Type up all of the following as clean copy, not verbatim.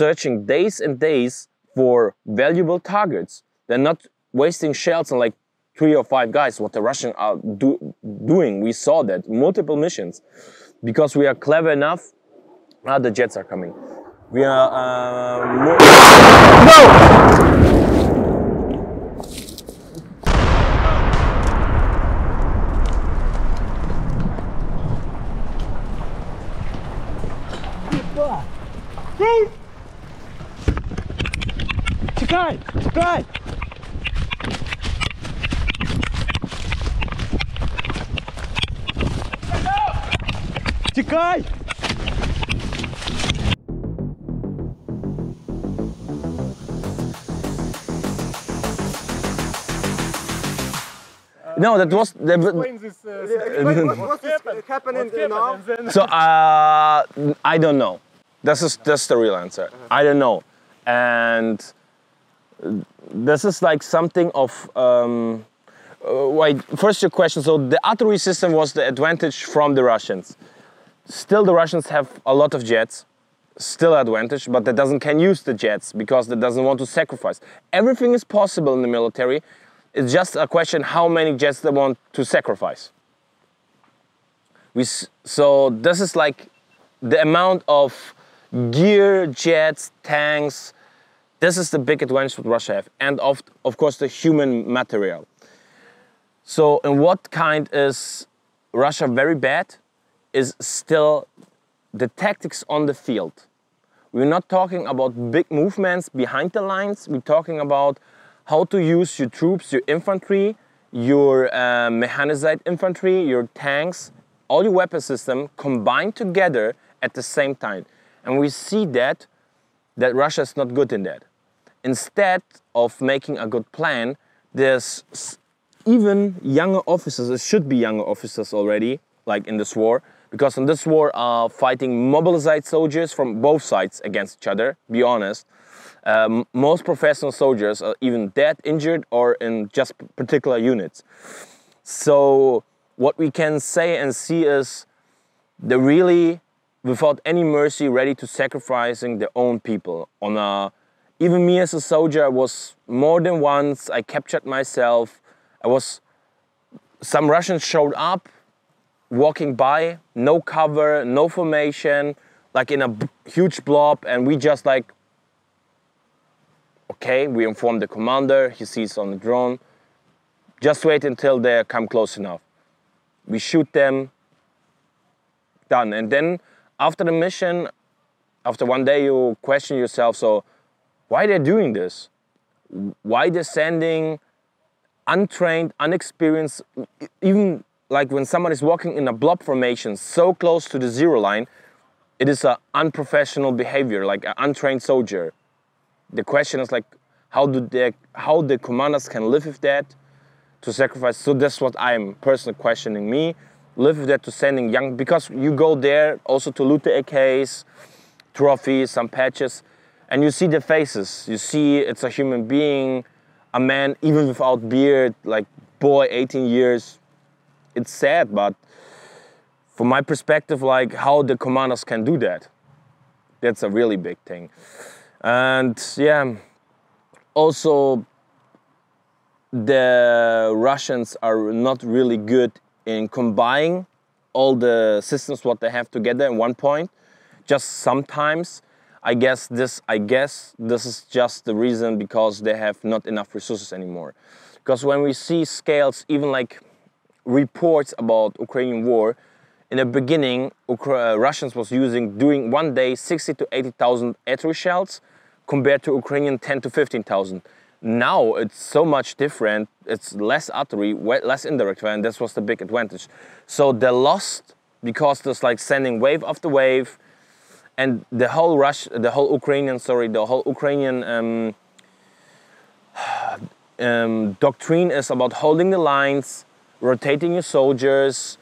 searching days and days for valuable targets. They're not wasting shells on like 3 or 5 guys, what the Russians are doing. We saw that, multiple missions. Because we are clever enough, now the jets are coming. We are... No! Чекай! Чекай! Чекай! No, that was... What's happening now? So, I don't know. That's the real answer. I don't know. And this is like something of... wait, first your question. So the artillery system was the advantage from the Russians. Still the Russians have a lot of jets. Still advantage, but that doesn't can use the jets because that doesn't want to sacrifice. Everything is possible in the military. It's just a question how many jets they want to sacrifice. So this is like the amount of gear, jets, tanks. This is the big advantage that Russia have, and of course the human material. So in what kind is Russia very bad is still the tactics on the field. We're not talking about big movements behind the lines, we're talking about how to use your troops, your infantry, your mechanized infantry, your tanks, all your weapon system combined together at the same time. And we see that Russia is not good in that. Instead of making a good plan, there's even younger officers, it should be younger officers already, like in this war, because in this war are fighting mobilized soldiers from both sides against each other, be honest. Most professional soldiers are even dead, injured, or in just particular units. So what we can say and see is they're really without any mercy ready to sacrificing their own people. Even me as a soldier, I was more than once, I captured myself. Some Russians showed up, walking by, no cover, no formation, like in a huge blob, and we just like, okay, we inform the commander, he sees on the drone, just wait until they come close enough. We shoot them, done. And then after the mission, after one day, you question yourself, so why they're doing this? Why they're sending untrained, unexperienced, even like when someone is walking in a blob formation so close to the zero line, it is an unprofessional behavior, like an untrained soldier. The question is like, how the commanders can live with that to sacrifice? So that's what I'm personally questioning me. Live with that to sending young, because you go there also to loot the AKs, trophies, some patches, and you see the faces. You see it's a human being, a man even without beard, like boy, 18 years. It's sad, but from my perspective, like how the commanders can do that. That's a really big thing. And yeah, also the Russians are not really good in combining all the systems what they have together in one point. Just sometimes, I guess this is just the reason because they have not enough resources anymore. Because when we see scales, even like reports about Ukrainian war, in the beginning, Russians was doing one day 60 to 80,000 artillery shells compared to Ukrainian 10 to 15,000. Now it's so much different. It's less artillery, less indirect fire, and that was the big advantage. So they lost because there's like sending wave after wave, and the whole Ukrainian doctrine is about holding the lines, rotating your soldiers.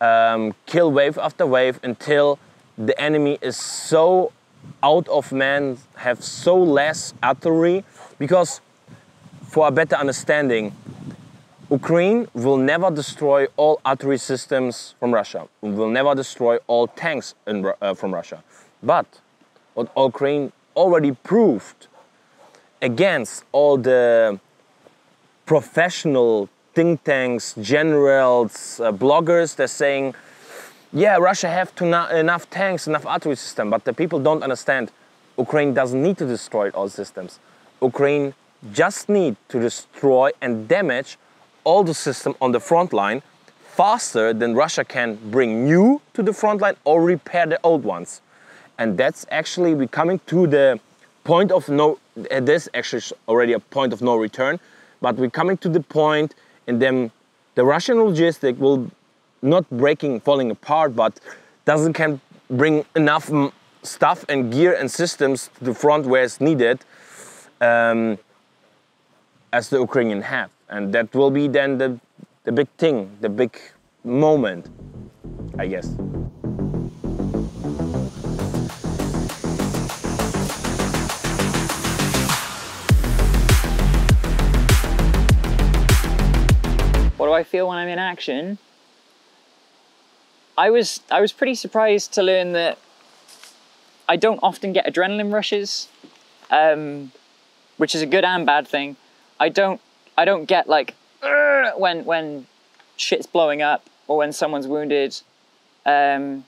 Kill wave after wave until the enemy is so out of man, have so less artillery, because for a better understanding, Ukraine will never destroy all artillery systems from Russia, will never destroy all tanks from Russia. But what Ukraine already proved against all the professional think tanks, generals, bloggers. They're saying, yeah, Russia have enough tanks, enough artillery system, but the people don't understand Ukraine doesn't need to destroy all systems. Ukraine just need to destroy and damage all the system on the front line faster than Russia can bring new to the front line or repair the old ones. And that's actually, we're coming to the point of no, this actually is already a point of no return, but we're coming to the point and then the Russian logistic will not falling apart, but can bring enough stuff and gear and systems to the front where it's needed as the Ukrainian have. And that will be then the big thing, the big moment, I guess. What do I feel when I'm in action? I was pretty surprised to learn that I don't often get adrenaline rushes, which is a good and bad thing. I don't get like when shit's blowing up or when someone's wounded. Maybe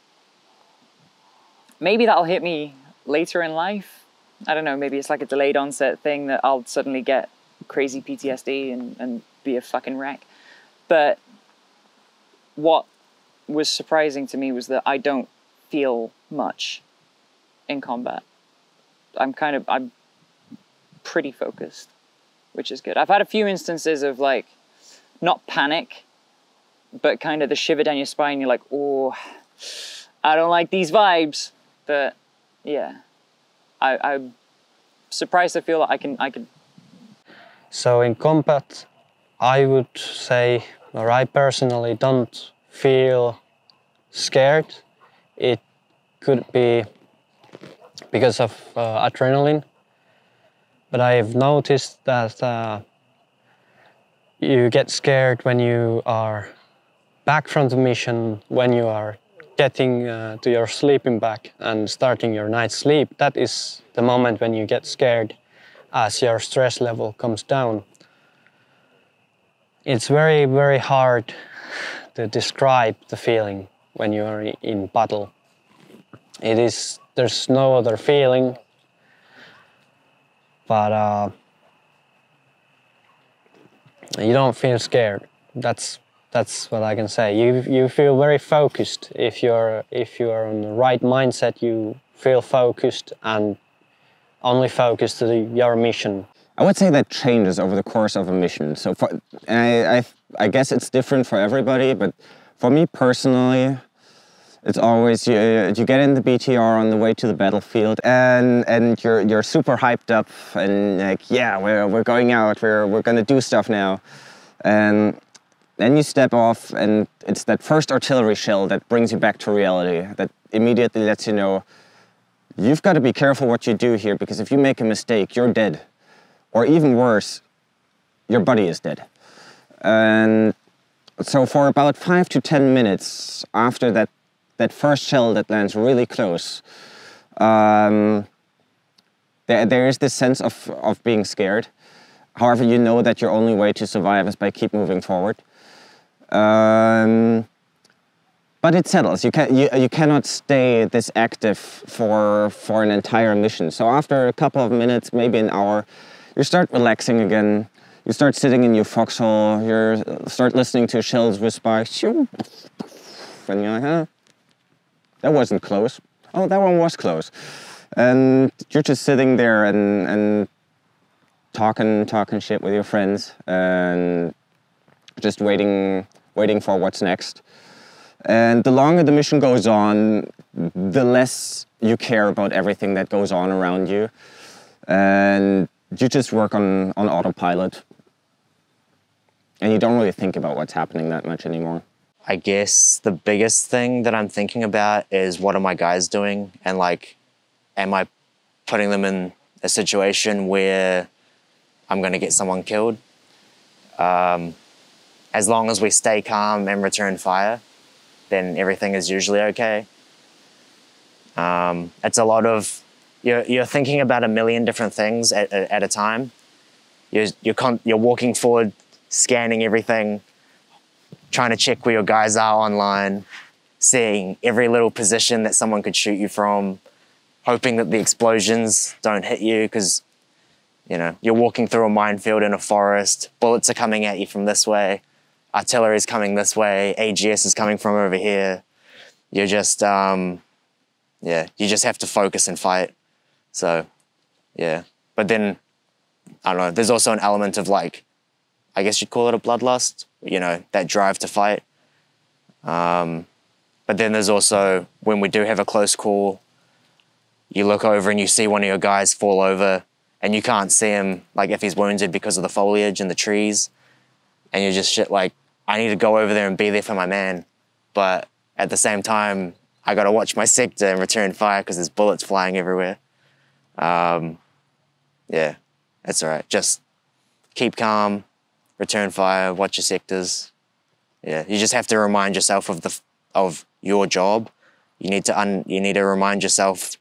that'll hit me later in life. I don't know, maybe it's like a delayed onset thing that I'll suddenly get crazy PTSD and be a fucking wreck. But what was surprising to me was that I don't feel much in combat. I'm pretty focused, which is good. I've had a few instances of like, not panic, but kind of the shiver down your spine. You're like, oh, I don't like these vibes. But yeah, I'm surprised to feel that I can. So in combat, I would say, or I personally don't feel scared. It could be because of adrenaline. But I've noticed that you get scared when you are back from the mission, when you are getting to your sleeping bag and starting your night's sleep. That is the moment when you get scared as your stress level comes down. It's very, very hard to describe the feeling when you are in battle. It is, there's no other feeling, but you don't feel scared. That's what I can say. You feel very focused. If you're on the right mindset, you feel focused and only focused to your mission. I would say that changes over the course of a mission. So for, I guess it's different for everybody, but for me personally, it's always, you get in the BTR on the way to the battlefield and you're super hyped up and like, yeah, we're going out, we're gonna do stuff now. And then you step off and it's that first artillery shell that brings you back to reality, that immediately lets you know, you've gotta be careful what you do here because if you make a mistake, you're dead. Or even worse, your buddy is dead. And so for about 5 to 10 minutes after that first shell that lands really close, there is this sense of being scared. However, you know that your only way to survive is by keep moving forward. But it settles. You cannot stay this active for an entire mission. So after a couple of minutes, maybe an hour, you start relaxing again. You start sitting in your foxhole. You start listening to shells whisper, and you're like, huh? That wasn't close. Oh, that one was close. And you're just sitting there and talking shit with your friends and just waiting for what's next. And the longer the mission goes on, the less you care about everything that goes on around you. And you just work on autopilot. And you don't really think about what's happening that much anymore. I guess the biggest thing that I'm thinking about is what are my guys doing? And like, am I putting them in a situation where I'm gonna get someone killed? As long as we stay calm and return fire, then everything is usually okay. It's a lot of You're thinking about a million different things at a time. You're walking forward, scanning everything, trying to check where your guys are online, seeing every little position that someone could shoot you from, hoping that the explosions don't hit you because, you know, you're walking through a minefield in a forest, bullets are coming at you from this way, artillery is coming this way, AGS is coming from over here. You're just, yeah, you just have to focus and fight. So, yeah. But then, I don't know, there's also an element of like, I guess you'd call it a bloodlust, you know, that drive to fight. But then there's also, when we do have a close call, you look over and you see one of your guys fall over and you can't see him, like if he's wounded because of the foliage and the trees. And you're just shit like, I need to go over there and be there for my man. But at the same time, I gotta watch my sector and return fire because there's bullets flying everywhere. Yeah, that's all right. Just keep calm, return fire, watch your sectors. Yeah, you just have to remind yourself of your job. You need to remind yourself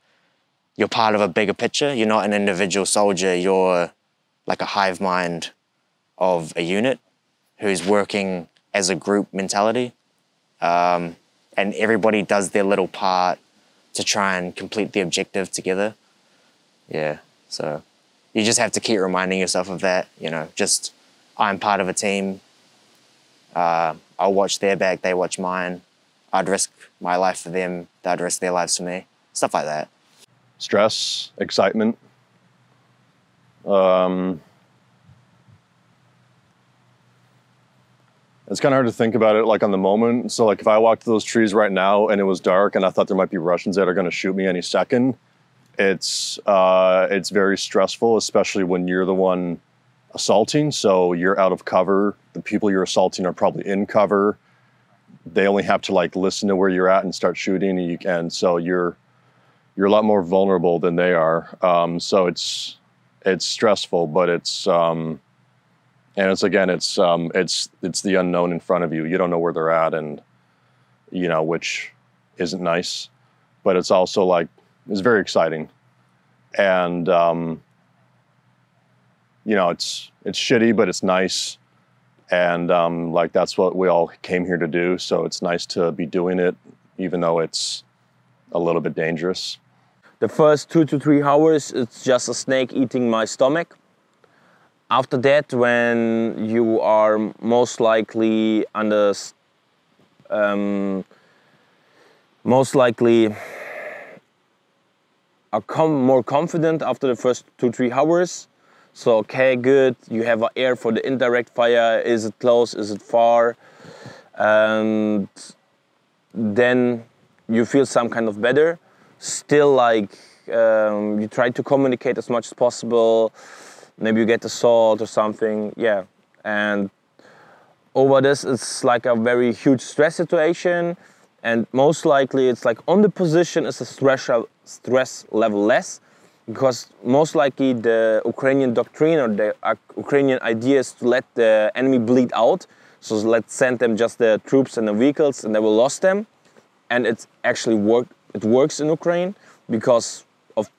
you're part of a bigger picture. You're not an individual soldier. You're like a hive mind of a unit who's working as a group mentality. And everybody does their little part to try and complete the objective together. Yeah, so you just have to keep reminding yourself of that, you know, just I'm part of a team. I'll watch their back, they watch mine. I'd risk my life for them, they'd risk their lives for me, stuff like that. Stress, excitement. It's kind of hard to think about it like on the moment. So like if I walked to those trees right now and it was dark and I thought there might be Russians that are going to shoot me any second, it's very stressful, especially when you're the one assaulting. So you're out of cover. The people you're assaulting are probably in cover. They only have to like listen to where you're at and start shooting. And, so you're a lot more vulnerable than they are. So it's stressful, but it's... and it's, again, it's the unknown in front of you. You don't know where they're at and, you know, which isn't nice, but it's also like, it's very exciting. And, you know, it's shitty, but it's nice. And like, that's what we all came here to do. So it's nice to be doing it, even though it's a little bit dangerous. The first 2 to 3 hours, it's just a snake eating my stomach. After that, when you are most likely under, more confident after the first 2 to 3 hours. So okay, good. You have an ear for the indirect fire. Is it close? Is it far? And then you feel some kind of better. Still, like you try to communicate as much as possible. Maybe you get assault or something, yeah. And over this, it's like a very huge stress situation. And most likely it's like on the position is a stress level less, because most likely the Ukrainian doctrine or the Ukrainian idea is to let the enemy bleed out. So let's send them just the troops and the vehicles and they will lose them. And it's actually it works in Ukraine because of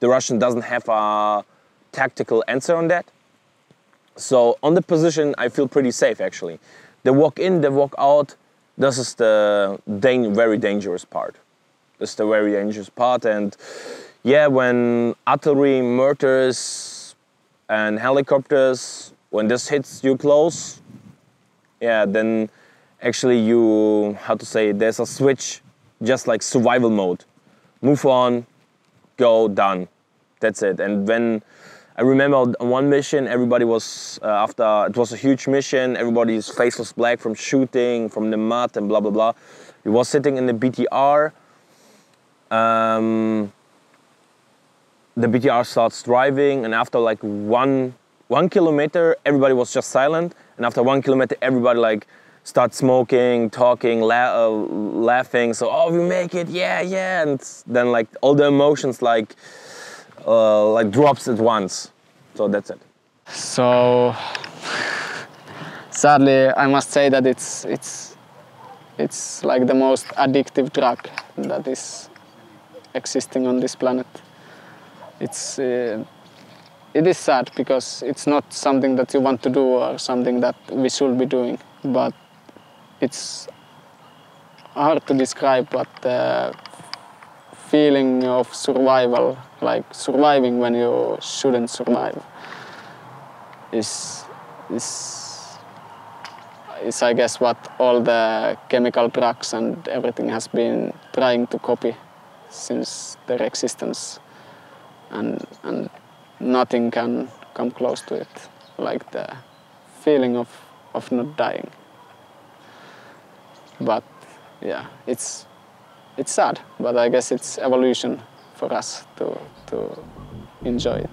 the Russian doesn't have a tactical answer on that. So on the position, I feel pretty safe actually. They walk in, they walk out. This is the very dangerous part. It's the very dangerous part. And yeah, when artillery, mortars and helicopters, when this hits you close, yeah, then actually you, how to say, there's a switch, just like survival mode. Move on, go, done. That's it. And when I remember on one mission, everybody was, after, it was a huge mission, everybody's face was black from shooting, from the mud and blah, blah, blah. He was sitting in the BTR. The BTR starts driving, and after like one kilometer, everybody was just silent. And after 1 kilometer, everybody like starts smoking, talking, laughing. So, oh, we make it, yeah, yeah. And then like all the emotions like drops at once. So that's it. So sadly, I must say that it's like the most addictive drug that is existing on this planet. It is sad because it's not something that you want to do or something that we should be doing, but it's hard to describe, but the feeling of survival, like surviving when you shouldn't survive, is I guess what all the chemical drugs and everything has been trying to copy since their existence, and nothing can come close to it, like the feeling of not dying. But yeah, it's sad, but I guess it's evolution for us to enjoy it.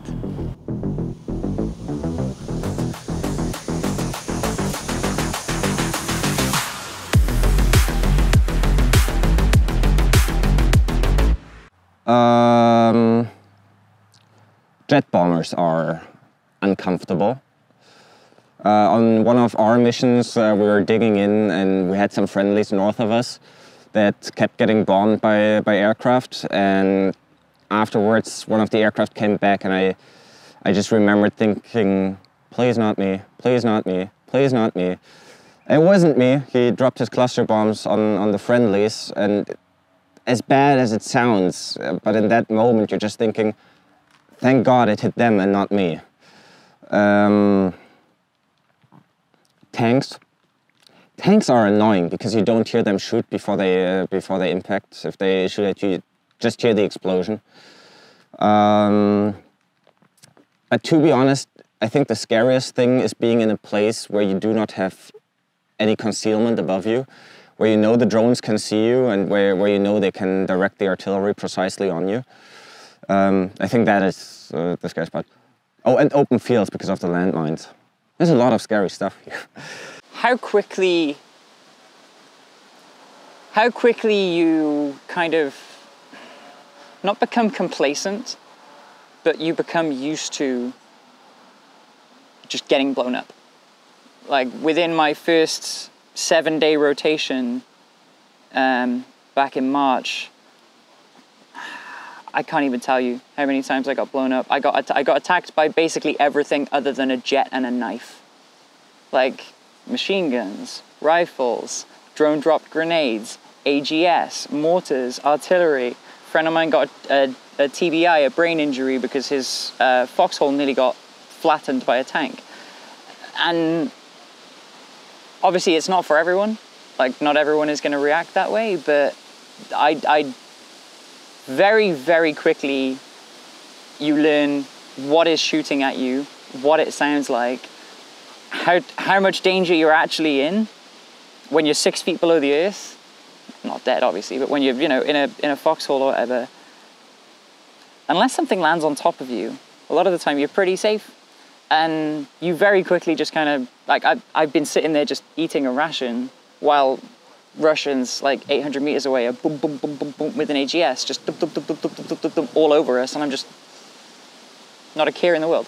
Jet bombers are uncomfortable. On one of our missions, we were digging in and we had some friendlies north of us that kept getting bombed by aircraft. And afterwards, one of the aircraft came back, and I just remembered thinking, please not me, please not me, please not me. It wasn't me. He dropped his cluster bombs on the friendlies, and as bad as it sounds, but in that moment, you're just thinking, thank God it hit them and not me. Tanks. Tanks are annoying because you don't hear them shoot before they impact. If they shoot at you, just hear the explosion. But to be honest, I think the scariest thing is being in a place where you do not have any concealment above you, where you know the drones can see you, and where you know they can direct the artillery precisely on you. I think that is the scary part. Oh, and open fields because of the landmines. There's a lot of scary stuff here. How quickly you kind of not become complacent, but you become used to just getting blown up. Like within my first 7-day rotation back in March, I can't even tell you how many times I got blown up. I got attacked by basically everything other than a jet and a knife. Like machine guns, rifles, drone-dropped grenades, AGS, mortars, artillery. A friend of mine got a TBI, a brain injury, because his foxhole nearly got flattened by a tank. And obviously it's not for everyone. Like not everyone is going to react that way, but I very, very quickly, you learn what is shooting at you, what it sounds like, how much danger you're actually in when you're 6 feet below the earth. Not dead, obviously, but when you're, you know, in a foxhole or whatever. Unless something lands on top of you, a lot of the time you're pretty safe. And you very quickly just kind of, like, I've been sitting there just eating a ration while Russians, like 800 meters away, are boom, boom, boom, boom, boom with an AGS, just dum, dum, dum, dum, dum, dum, dum, dum, all over us, and I'm just not a care in the world.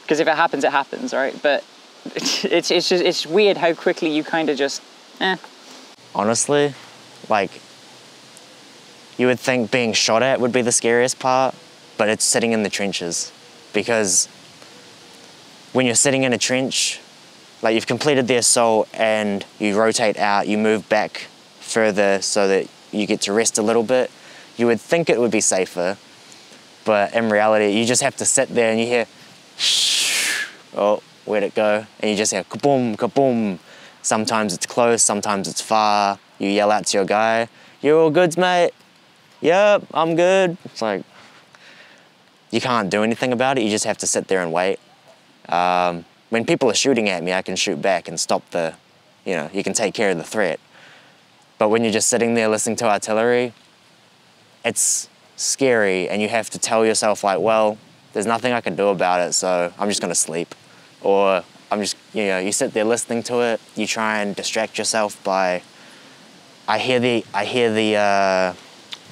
Because if it happens, right? But it's just, it's weird how quickly you kind of just, eh. Honestly, like, you would think being shot at would be the scariest part, but it's sitting in the trenches. Because when you're sitting in a trench, like you've completed the assault and you rotate out, you move back further so that you get to rest a little bit. You would think it would be safer, but in reality, you just have to sit there and you hear, oh, where'd it go? And you just hear kaboom, kaboom. Sometimes it's close, sometimes it's far. You yell out to your guy, "You all good, mate?" "Yep, I'm good." It's like, you can't do anything about it. You just have to sit there and wait. When people are shooting at me, I can shoot back and stop the, you know, you can take care of the threat. But when you're just sitting there listening to artillery, it's scary, and you have to tell yourself, like, well, there's nothing I can do about it, so I'm just gonna sleep. Or I'm just, you know, you sit there listening to it, you try and distract yourself by, I hear the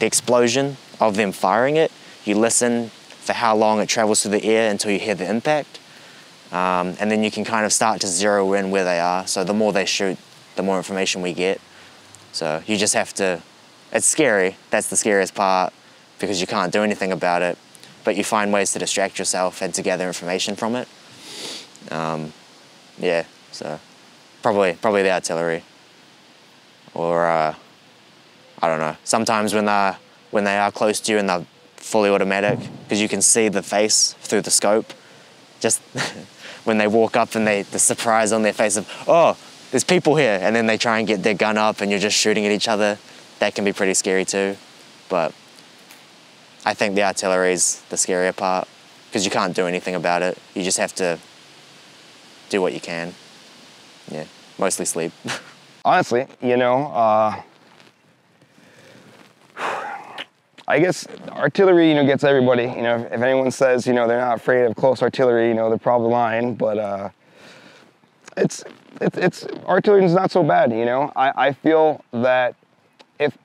explosion of them firing it. You listen for how long it travels through the air until you hear the impact. And then you can kind of start to zero in where they are. So the more they shoot, the more information we get. So you just have to, it's scary. That's the scariest part. because you can't do anything about it, but you find ways to distract yourself and to gather information from it. Yeah, so probably the artillery. Or, I don't know, sometimes when they are close to you and they're fully automatic, because you can see the face through the scope, just when they walk up and the surprise on their face of, oh, there's people here, and then they try and get their gun up and you're just shooting at each other, that can be pretty scary too. But I think the artillery's the scarier part, because you can't do anything about it. You just have to do what you can. Yeah, mostly sleep. Honestly, you know, I guess artillery, you know, gets everybody. You know, if anyone says, you know, they're not afraid of close artillery, you know, they're probably lying. But it's artillery is not so bad, you know. I feel that if,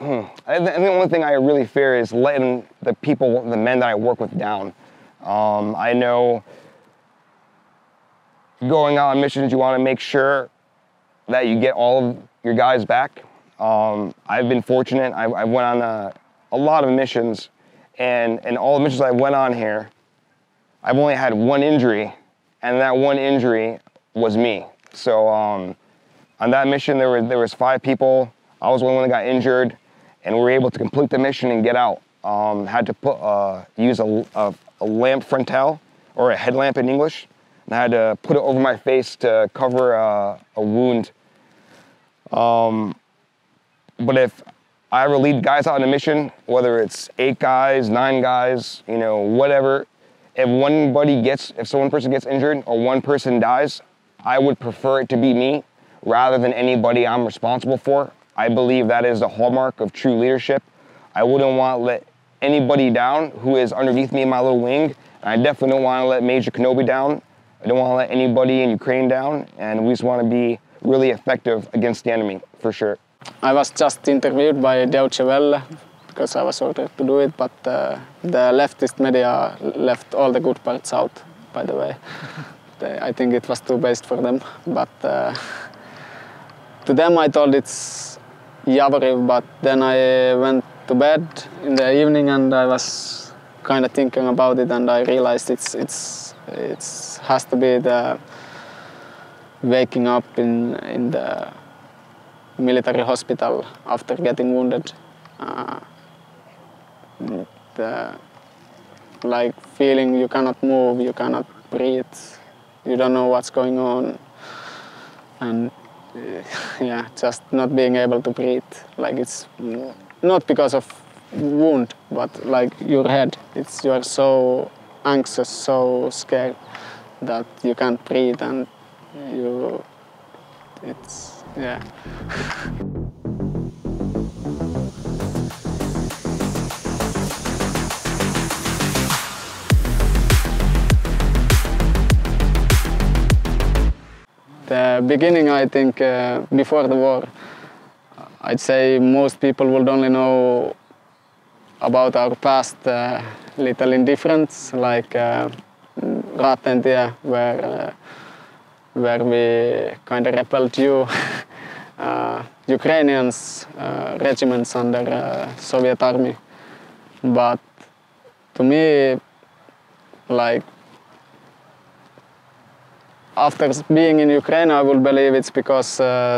and the only thing I really fear is letting the people, the men that I work with down. I know going out on missions, you want to make sure that you get all of your guys back. I've been fortunate. I went on a lot of missions, and all the missions I went on here, I've only had one injury, and that one injury was me. So on that mission, there was 5 people. I was the only one that got injured, and we were able to complete the mission and get out. Had to put use a lamp frontal, or a headlamp in English, and I had to put it over my face to cover a wound. But if I ever lead guys out on a mission, whether it's 8 guys, 9 guys, you know, whatever, if one person gets injured or one person dies, I would prefer it to be me rather than anybody I'm responsible for. I believe that is the hallmark of true leadership. I wouldn't want to let anybody down who is underneath me in my little wing. And I definitely don't want to let Major Kenobi down. I don't want to let anybody in Ukraine down, and we just want to be really effective against the enemy, for sure. I was just interviewed by Deutsche Welle, because I was ordered to do it, but the leftist media left all the good parts out, by the way. I think it was too based for them, but to them I told it's Yavoriv, but then I went to bed in the evening and I was kind of thinking about it, and I realized it has to be the waking up in the military hospital after getting wounded, like feeling you cannot move, you cannot breathe, you don't know what's going on, and yeah, just not being able to breathe. Like it's not because of wound, but like your head. It's you're so anxious, so scared that you can't breathe, and you, it's, yeah. The beginning, I think, before the war, I'd say most people would only know about our past little indifference, like Ratentia, where we kind of repelled you, Ukrainians, regiments under Soviet army. But to me, like, after being in Ukraine, I would believe it's because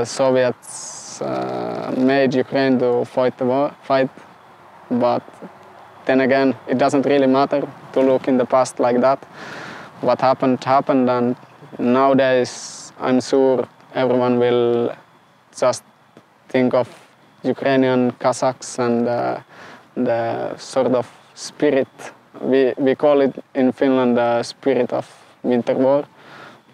Soviets made Ukraine to fight the war, But then again, it doesn't really matter to look in the past like that. What happened, happened, and nowadays, I'm sure everyone will just think of Ukrainian Kazakhs and the sort of spirit. We call it in Finland the spirit of Winter War,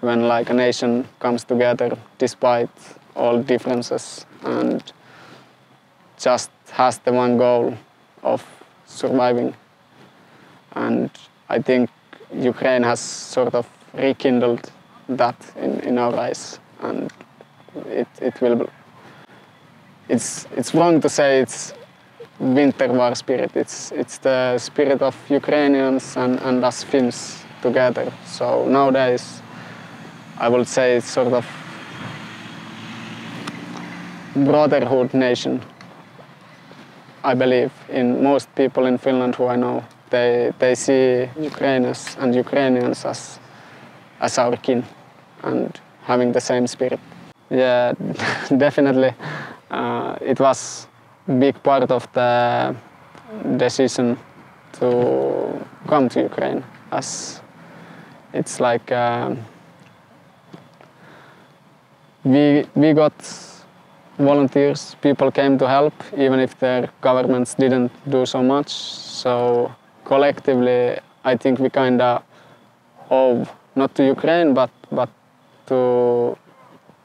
when like a nation comes together despite all differences and just has the one goal of surviving. And I think Ukraine has sort of rekindled that in our eyes, and it will be. It's wrong to say it's Winter War spirit. It's the spirit of Ukrainians and us Finns together. So nowadays, I would say it's sort of brotherhood nation. I believe in most people in Finland who I know, they see Ukrainians and Ukrainians as our kin and having the same spirit. Yeah, definitely. It was a big part of the decision to come to Ukraine, as it's like we got volunteers, people came to help, even if their governments didn't do so much. So collectively, I think we kind of owe, not to Ukraine, but to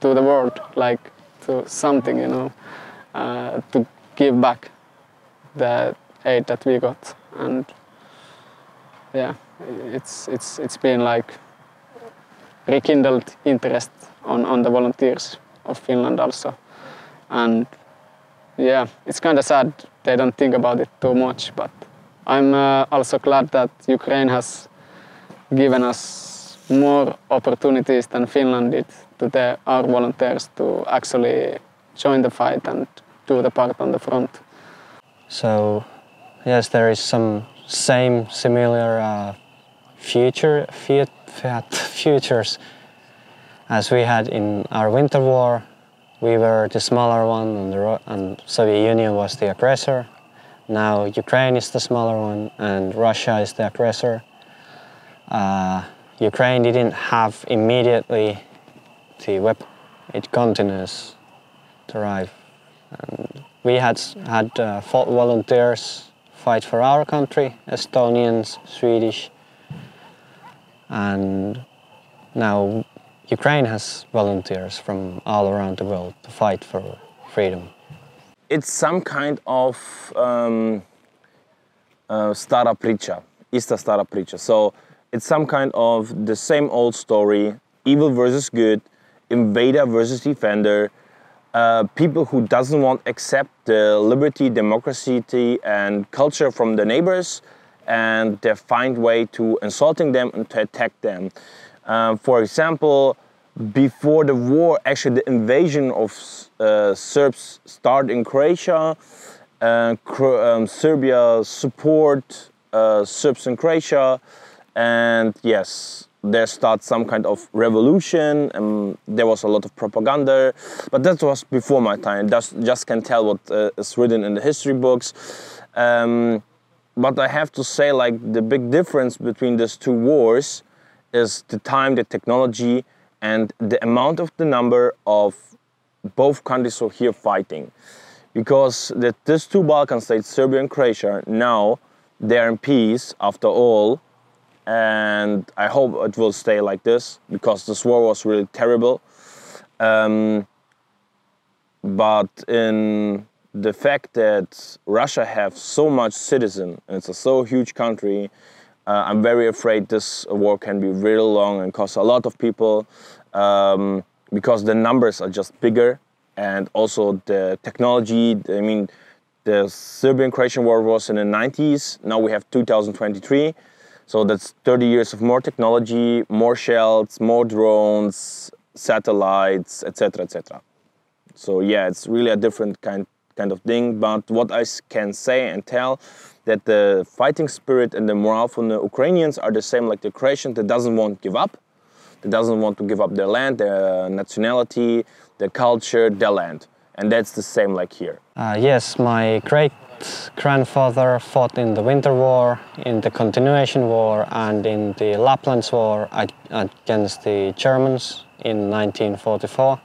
the world, like to something, you know, to give back the aid that we got. And yeah, it's been like rekindled interest on the volunteers of Finland also. And yeah, it's kind of sad they don't think about it too much, but I'm also glad that Ukraine has given us more opportunities than Finland did to our volunteers to actually join the fight and do the part on the front. So yes, there is some similar futures as we had in our Winter War. We were the smaller one, and Soviet Union was the aggressor. Now Ukraine is the smaller one, and Russia is the aggressor. Ukraine didn't have immediately the weapon; it continues to arrive. And we had volunteers fight for our country, Estonians, Swedish, and now Ukraine has volunteers from all around the world to fight for freedom. It's some kind of stara priča, ista stara priča. So it's some kind of the same old story, evil versus good, invader versus defender, people who doesn't want to accept the liberty, democracy and culture from the neighbors, and they find way to insulting them and to attack them. For example, before the war, actually the invasion of Serbs started in Croatia. Serbia support Serbs in Croatia, and yes, there started some kind of revolution, and there was a lot of propaganda. But that was before my time. That's, just can tell what is written in the history books. But I have to say, like, the big difference between these two wars is the time, the technology, and the amount of the number of both countries who are here fighting. Because these two Balkan states, Serbia and Croatia, now they're in peace after all, and I hope it will stay like this, because this war was really terrible. But in the fact that Russia have so much citizen, and it's a so huge country, I'm very afraid this war can be really long and cost a lot of people, because the numbers are just bigger, and also the technology. I mean, the Serbian-Croatian war was in the 90s, now we have 2023, so that's 30 years of more technology, more shells, more drones, satellites, etc, etc. So yeah, it's really a different kind of thing, but what I can say and tell, that the fighting spirit and the morale from the Ukrainians are the same like the Croatians. That doesn't want to give up. They doesn't want to give up their land, their nationality, their culture, their land. And that's the same like here. Yes, my great-grandfather fought in the Winter War, in the Continuation War, and in the Laplands War against the Germans in 1944.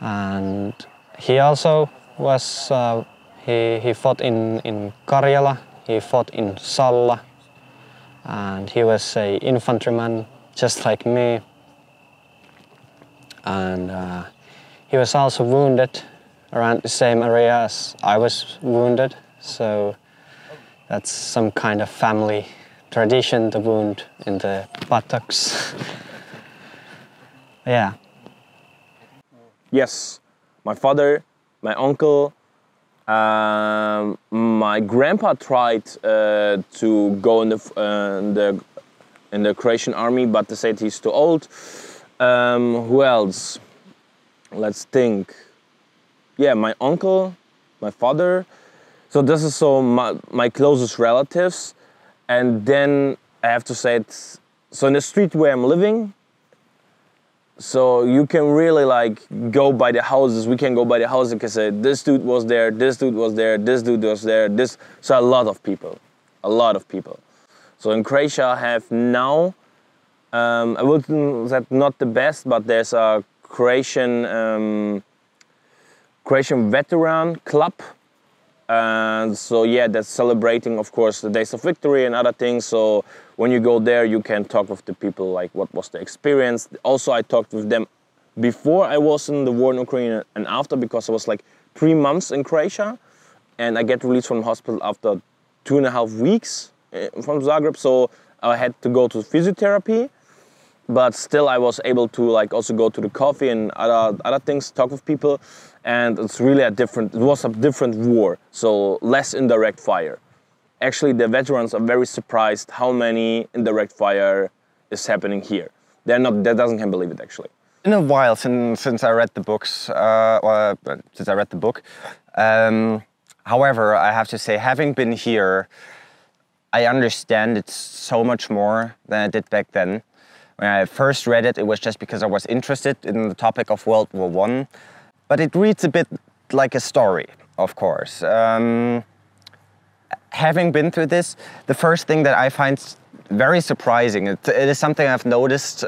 And he also was... He fought in Karjala, he fought in Salla, and he was an infantryman just like me. And he was also wounded around the same area as I was wounded, so that's some kind of family tradition, the wound in the buttocks. Yeah. Yes, my father, my uncle, my grandpa tried to go in the Croatian army, but they said he's too old. Who else? Let's think. Yeah, my uncle, my father, So this is so my closest relatives, and then I have to say it's so in the street where I'm living. So you can really like go by the houses. We can go by the houses and can say this dude was there, this dude was there, this dude was there. This so a lot of people. So in Croatia I have now, I wouldn't that not the best, but there's a Croatian veteran club. So yeah, that's celebrating, of course, the days of victory and other things. So when you go there, you can talk with the people, like what was the experience. Also, I talked with them before I was in the war in Ukraine and after, because I was like 3 months in Croatia and I get released from hospital after 2.5 weeks from Zagreb. So I had to go to physiotherapy, but still I was able to like also go to the coffee and other things, talk with people. And it's really it was a different war, so less indirect fire. Actually, the veterans are very surprised how many indirect fire is happening here. They can't believe it, actually. In a while since I read the books, however, I have to say, having been here, I understand it so much more than I did back then. When I first read it, it was just because I was interested in the topic of World War I. But it reads a bit like a story, of course. Having been through this, the first thing that I find very surprising, it is something I've noticed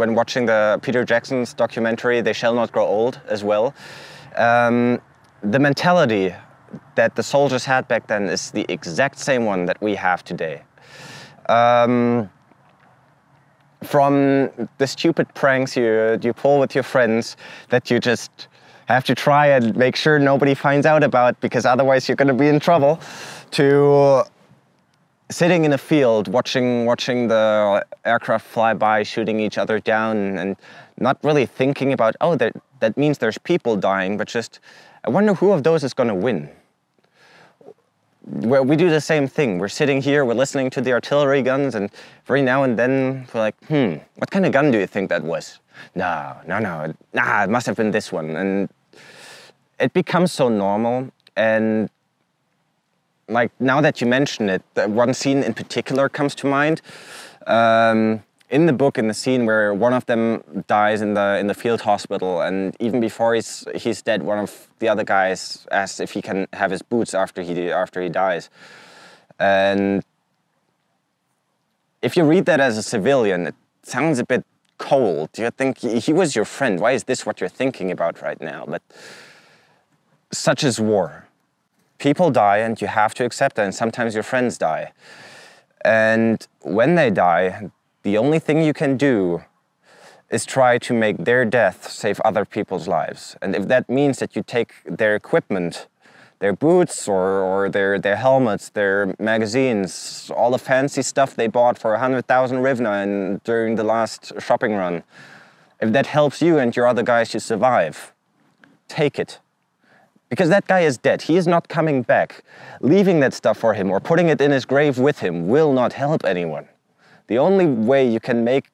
when watching the Peter Jackson's documentary, They Shall Not Grow Old, as well. The mentality that the soldiers had back then is the exact same one that we have today. From the stupid pranks you pull with your friends that you just have to try and make sure nobody finds out about, because otherwise you're going to be in trouble, to sitting in a field watching the aircraft fly by, shooting each other down and not really thinking about, oh, that means there's people dying, but just, I wonder who of those is going to win. Well, we do the same thing. We're sitting here, we're listening to the artillery guns, and every now and then we're like, what kind of gun do you think that was? No, it must have been this one. And it becomes so normal. And like, now that you mention it, one scene in particular comes to mind. In the book, in the scene where one of them dies in the field hospital, and even before he's dead, one of the other guys asks if he can have his boots after he dies. And if you read that as a civilian, it sounds a bit cold. You think he was your friend. Why is this what you're thinking about right now? But such is war. People die, and you have to accept that. And sometimes your friends die, and when they die, the only thing you can do is try to make their death save other people's lives. And if that means that you take their equipment, their boots or their helmets, their magazines, all the fancy stuff they bought for 100,000 hryvnia during the last shopping run, if that helps you and your other guys to survive, take it. Because that guy is dead. He is not coming back. Leaving that stuff for him or putting it in his grave with him will not help anyone. The only way you can make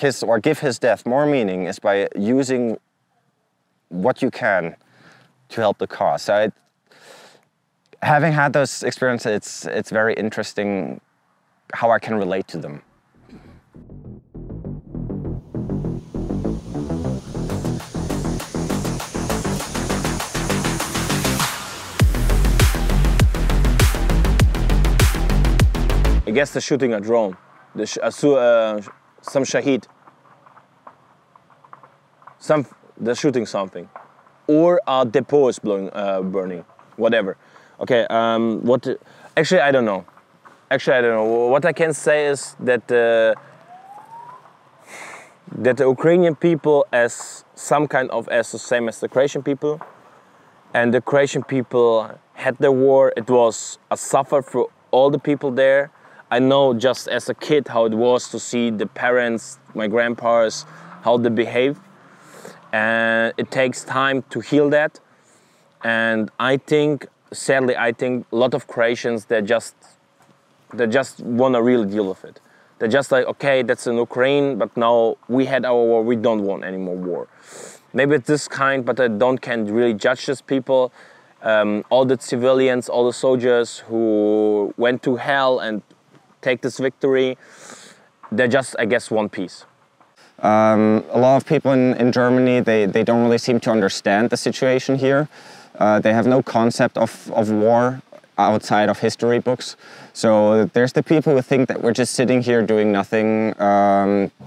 his or give his death more meaning is by using what you can to help the cause. So having had those experiences, it's very interesting how I can relate to them. I guess they're shooting a drone. Some Shahid, they're shooting something, or our depot is burning, whatever. Okay, Actually, I don't know. What I can say is that that the Ukrainian people as the same as the Croatian people, and the Croatian people had the war. It was a suffer for all the people there. I know just as a kid how it was to see the parents, my grandpas, how they behave. And it takes time to heal that. And I think, sadly, a lot of Croatians, they just want to really deal with it. They're just like, okay, that's in Ukraine, but now we had our war, we don't want any more war. Maybe it's this kind, but I can't really judge these people. all the civilians, all the soldiers who went to hell and take this victory, they're just, I guess, one piece. A lot of people in Germany, they don't really seem to understand the situation here. They have no concept of war outside of history books. So there's the people who think that we're just sitting here doing nothing.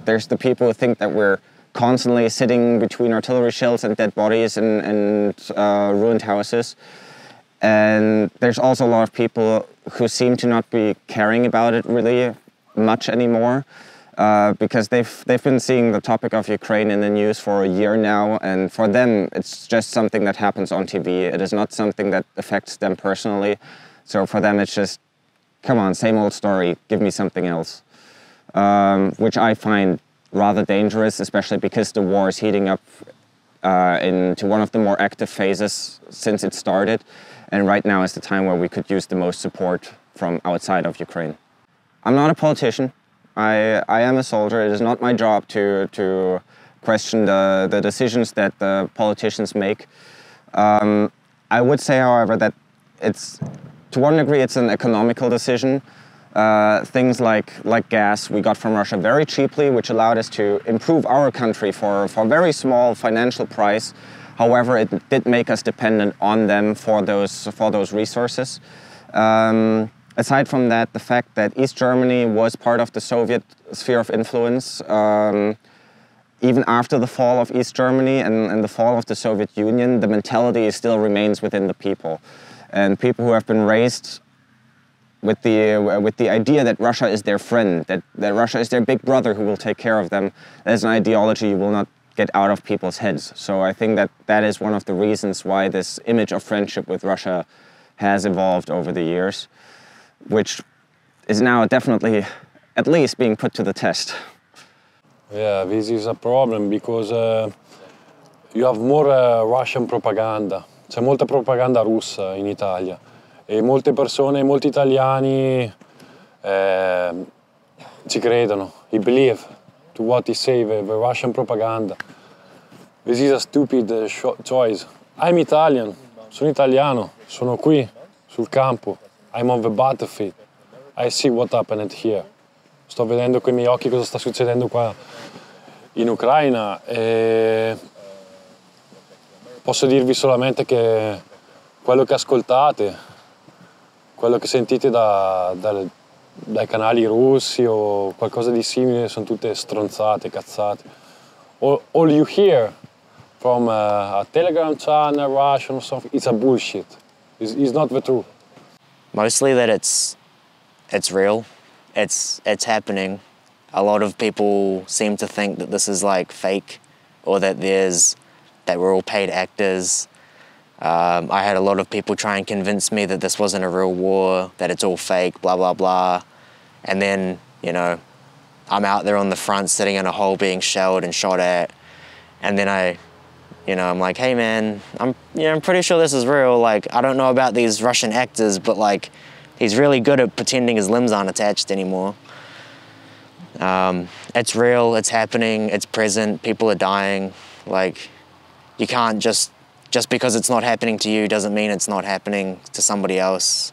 There's the people who think that we're constantly sitting between artillery shells and dead bodies and ruined houses. And there's also a lot of people who seem to not be caring about it really much anymore, because they've been seeing the topic of Ukraine in the news for a year now, and for them it's just something that happens on TV. It is not something that affects them personally. So for them it's just, come on, same old story, give me something else. Which I find rather dangerous, especially because the war is heating up into one of the more active phases since it started. And right now is the time where we could use the most support from outside of Ukraine. I'm not a politician. I am a soldier. It is not my job to question the decisions that the politicians make. I would say, however, that it's, to one degree, it's an economical decision. Things like gas we got from Russia very cheaply, which allowed us to improve our country for a very small financial price. However, it did make us dependent on them for those resources. Aside from that, the fact that East Germany was part of the Soviet sphere of influence, even after the fall of East Germany and the fall of the Soviet Union, the mentality still remains within the people. And people who have been raised with the idea that Russia is their friend, that Russia is their big brother who will take care of them, that is an ideology you will not get out of people's heads. So I think that is one of the reasons why this image of friendship with Russia has evolved over the years, which is now definitely at least being put to the test. Yeah, this is a problem because you have more Russian propaganda. C'è molta propaganda russa in Italia e molte persone, molti italiani ci credono, they believe to what they say, the Russian propaganda. This is a stupid choice. I'm Italian, sono italiano, sono qui, sul campo. I'm on the battlefield. I see what happened here. Sto vedendo coi miei occhi cosa sta succedendo qua in Ucraina e posso dirvi solamente che quello che ascoltate, quello che sentite dai canali russi o qualcosa di simile sono tutte stronzate, cazzate. All you hear from a Telegram channel, Russian or something, it's a bullshit. It's not the truth. Mostly that it's real, it's happening. A lot of people seem to think that this is like fake, or that we're all paid actors. I had a lot of people try and convince me that this wasn't a real war, that it's all fake, blah, blah, blah. And then, you know, I'm out there on the front sitting in a hole being shelled and shot at. And then I'm like, hey man, I'm pretty sure this is real. Like, I don't know about these Russian actors, but like, he's really good at pretending his limbs aren't attached anymore. It's real, it's happening, it's present, people are dying. Like, you can't just because it's not happening to you doesn't mean it's not happening to somebody else.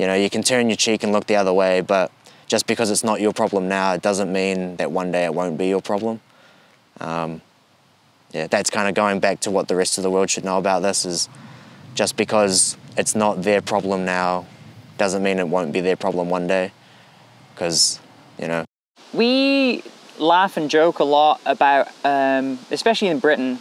You know, you can turn your cheek and look the other way, but just because it's not your problem now, it doesn't mean that one day it won't be your problem. Yeah, that's kind of going back to what the rest of the world should know about this, is just because it's not their problem now doesn't mean it won't be their problem one day, because, you know. We laugh and joke a lot about, especially in Britain,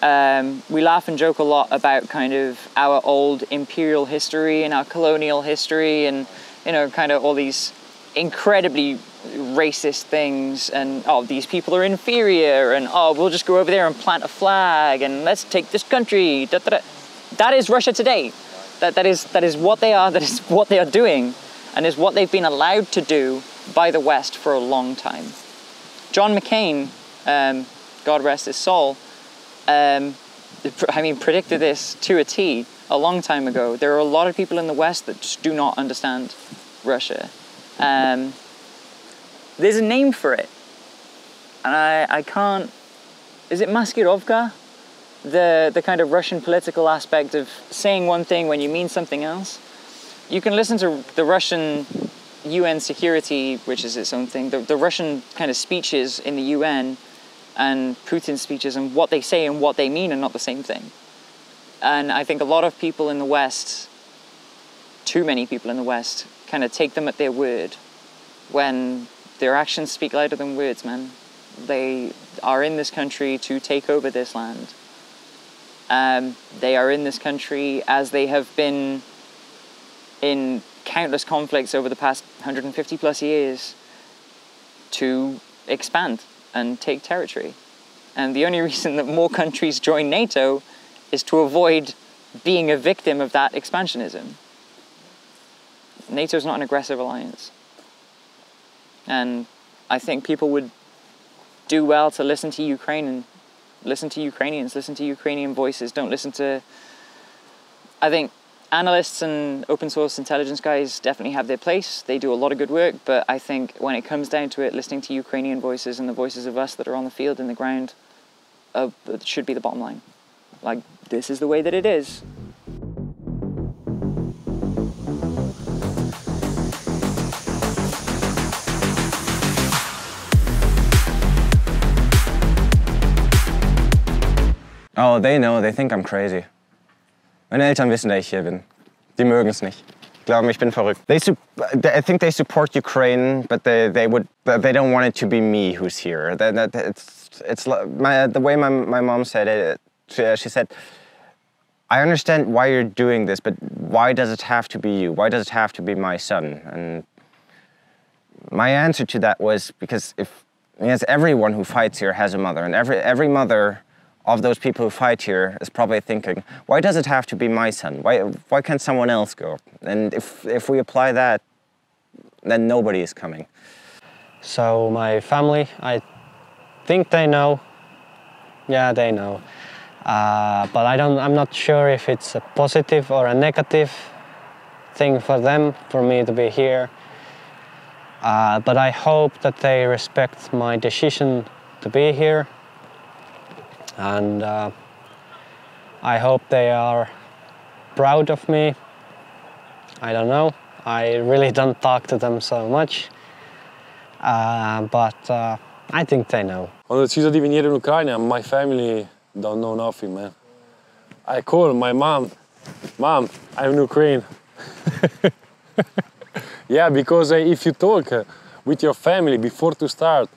we laugh and joke a lot about kind of our old imperial history and our colonial history and, you know, kind of all these incredibly racist things and, oh, these people are inferior and, oh, we'll just go over there and plant a flag and let's take this country. Da, da, da. That is Russia today. That is what they are, that is what they are doing, and is what they've been allowed to do by the West for a long time. John McCain, God rest his soul, predicted this to a T a long time ago. There are a lot of people in the West that just do not understand Russia. There's a name for it, and I can't, is it Maskirovka? the kind of Russian political aspect of saying one thing when you mean something else. You can listen to the Russian UN security, which is its own thing, the Russian kind of speeches in the UN and Putin's speeches, and what they say and what they mean are not the same thing. And I think a lot of people in the West, too many people in the West, kind of take them at their word when their actions speak louder than words, man. They are in this country to take over this land. They are in this country as they have been in countless conflicts over the past 150 plus years to expand and take territory. And the only reason that more countries join NATO is to avoid being a victim of that expansionism. NATO's not an aggressive alliance. And I think people would do well to listen to Ukraine and listen to Ukrainians, listen to Ukrainian voices. Don't listen to... I think analysts and open source intelligence guys definitely have their place. They do a lot of good work, but I think when it comes down to it, listening to Ukrainian voices and the voices of us that are on the field and the ground should be the bottom line. Like, this is the way that it is. Oh, they know, they think I'm crazy. Meine Eltern wissen, dass ich hier bin. Die mögen es nicht. Die glauben, ich bin verrückt. I think they support Ukraine, but they don't want it to be me who's here. The way my mom said it, she said, I understand why you're doing this, but why does it have to be you? Why does it have to be my son? And my answer to that was, because yes, everyone who fights here has a mother, and every mother of those people who fight here is probably thinking, why does it have to be my son? Why can't someone else go? And if we apply that, then nobody is coming. So my family, I think they know. Yeah, they know. But I'm not sure if it's a positive or a negative thing for them, for me to be here. But I hope that they respect my decision to be here. And I hope they are proud of me. I don't know. I really don't talk to them so much. But I think they know. Ho deciso di venire in Ukraine and my family don't know nothing, man. I call my mom. Mom, I'm in Ukraine. Yeah, because if you talk with your family before to start,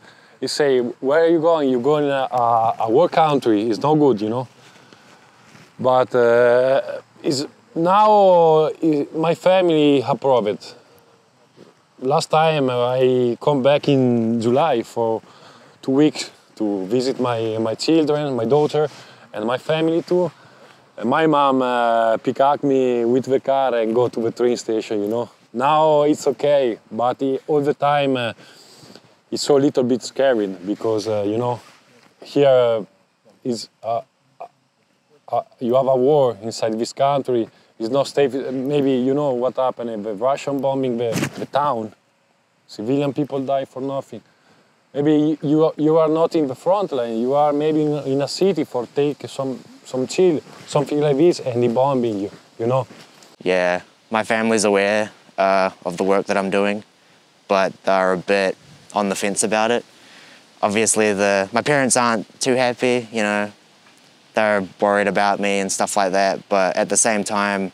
you say, where are you going? You're going to a war country. It's not good, you know. But my family approved. Last time I come back in July for 2 weeks to visit my children, my daughter, and my family too. And my mom pick up me with the car and go to the train station, you know. Now it's okay, but all the time, it's a little bit scary because, you know, here is you have a war inside this country. It's not safe. Maybe you know what happened, the Russian bombing the town. Civilian people die for nothing. Maybe you are not in the front line. You are maybe in a city for take some chill, something like this, and they bombing you, you know? Yeah, my family's aware of the work that I'm doing, but they're a bit on the fence about it. Obviously, my parents aren't too happy, you know. They're worried about me and stuff like that, but at the same time,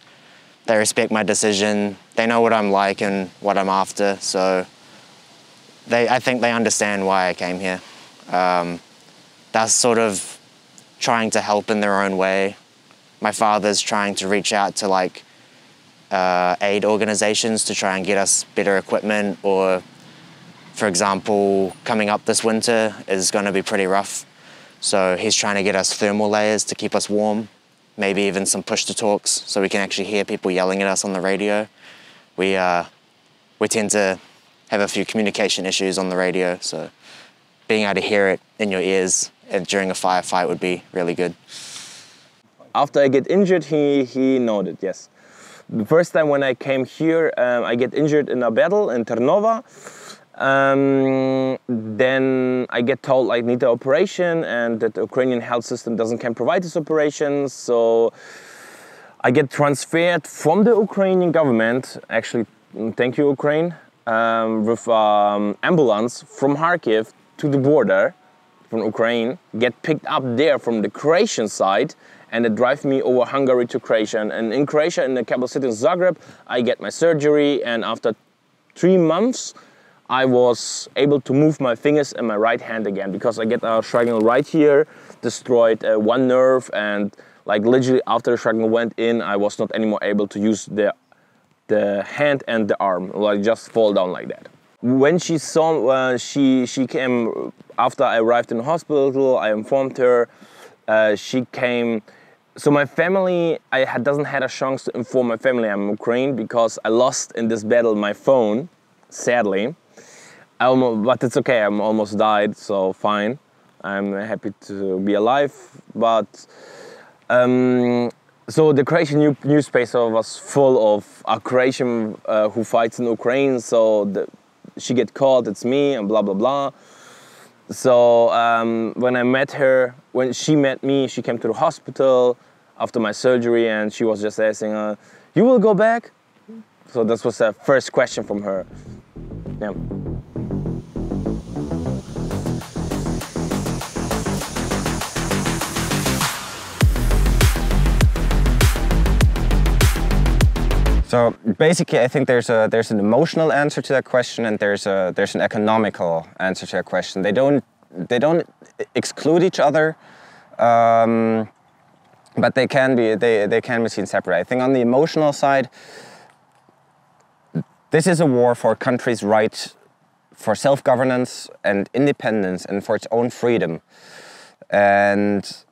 they respect my decision. They know what I'm like and what I'm after, so I think they understand why I came here. They're sort of trying to help in their own way. My father's trying to reach out to like aid organizations to try and get us better equipment, or for example, coming up this winter is going to be pretty rough. So he's trying to get us thermal layers to keep us warm, maybe even some push-to-talks so we can actually hear people yelling at us on the radio. We tend to have a few communication issues on the radio, so being able to hear it in your ears during a firefight would be really good. After I get injured, he nodded, yes. The first time when I came here, I get injured in a battle in Ternova. Then I get told I need the operation and that the Ukrainian health system can provide this operation. So I get transferred from the Ukrainian government, actually, thank you Ukraine, with ambulance from Kharkiv to the border from Ukraine, get picked up there from the Croatian side, and they drive me over Hungary to Croatia. And in Croatia, in the capital city of Zagreb, I get my surgery, and after 3 months, I was able to move my fingers and my right hand again, because I get a shrapnel right here, destroyed one nerve, and like literally after the shrapnel went in, I was not anymore able to use the hand and the arm, like just fall down like that. When she saw, she came, after I arrived in the hospital, I informed her, she came. So my family, I hadn't had a chance to inform my family I'm Ukraine, because I lost in this battle my phone, sadly. But it's okay, I'm almost died, so fine. I'm happy to be alive, but... so the Croatian newspaper was full of a Croatian who fights in Ukraine, so she get called, it's me, and blah, blah, blah. So when I met her, when she met me, she came to the hospital after my surgery, and she was just asking, you will go back? So this was the first question from her. Yeah. So basically, I think there's an emotional answer to that question, and there's an economical answer to that question. They don't exclude each other, but they can be seen separate. I think on the emotional side, this is a war for a country's right for self-governance and independence and for its own freedom, and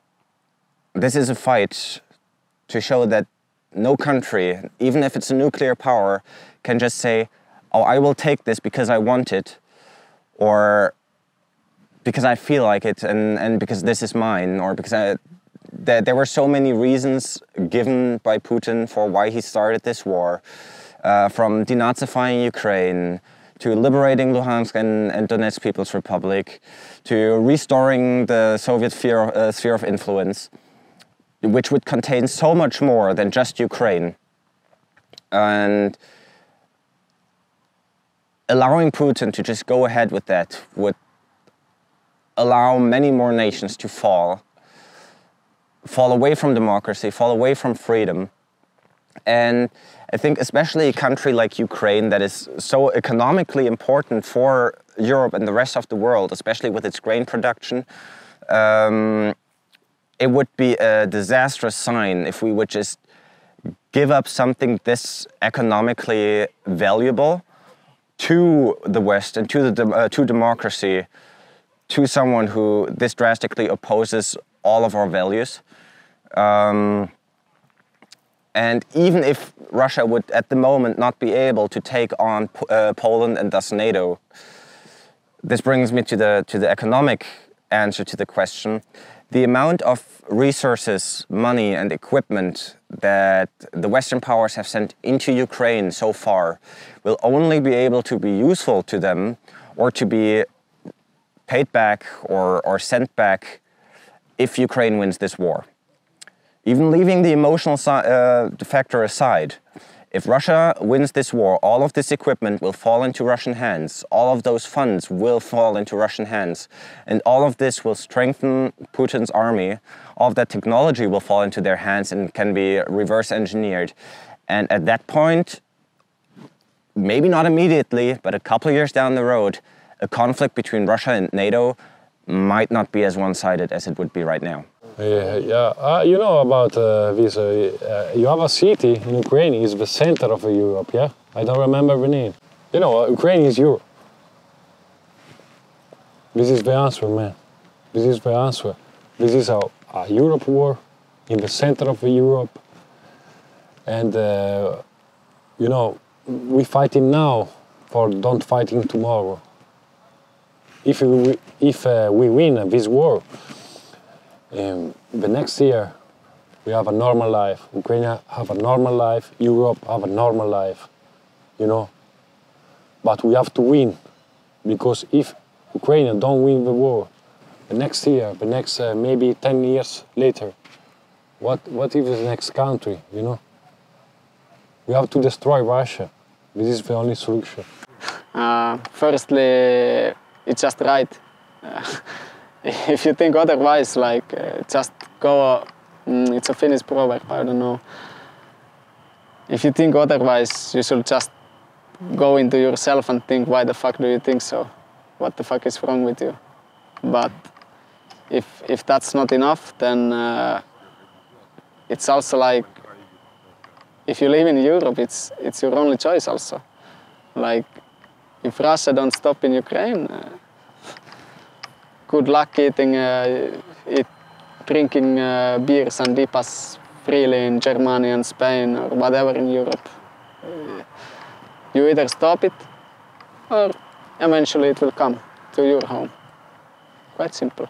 this is a fight to show that no country, even if it's a nuclear power, can just say, oh, I will take this because I want it, or because I feel like it, and because this is mine, or because there were so many reasons given by Putin for why he started this war, from denazifying Ukraine, to liberating Luhansk and Donetsk People's Republic, to restoring the Soviet sphere of influence, which would contain so much more than just Ukraine. And allowing Putin to just go ahead with that would allow many more nations to fall away from democracy, fall away from freedom. And I think especially a country like Ukraine that is so economically important for Europe and the rest of the world, especially with its grain production, it would be a disastrous sign if we would just give up something this economically valuable to the West and to democracy, to someone who this drastically opposes all of our values. And even if Russia would at the moment not be able to take on Poland and thus NATO, this brings me to the economic answer to the question. The amount of resources, money and equipment that the Western powers have sent into Ukraine so far will only be able to be useful to them or to be paid back or sent back if Ukraine wins this war. Even leaving the emotional factor aside, if Russia wins this war, all of this equipment will fall into Russian hands, all of those funds will fall into Russian hands, and all of this will strengthen Putin's army, all of that technology will fall into their hands and can be reverse engineered. And at that point, maybe not immediately, but a couple of years down the road, a conflict between Russia and NATO might not be as one-sided as it would be right now. You know about this, you have a city in Ukraine, it's the center of Europe, yeah? I don't remember the name. You know, Ukraine is Europe. This is the answer, man. This is the answer. This is a Europe war in the center of Europe. And, you know, we're fighting now for don't fighting tomorrow. If we win this war, the next year, we have a normal life. Ukraine have a normal life. Europe have a normal life, you know. But we have to win. Because if Ukraine don't win the war, the next year, the next maybe 10 years later, what if the next country, you know? We have to destroy Russia. This is the only solution. Firstly, it's just right. If you think otherwise, like, just go, it's a Finnish proverb, I don't know. If you think otherwise, you should just go into yourself and think, why the fuck do you think so? What the fuck is wrong with you? But if that's not enough, then it's also like, if you live in Europe, it's your only choice also. Like, if Russia don't stop in Ukraine, good luck eating, drinking beers and tapas freely in Germany and Spain or whatever in Europe. You either stop it or eventually it will come to your home. Quite simple.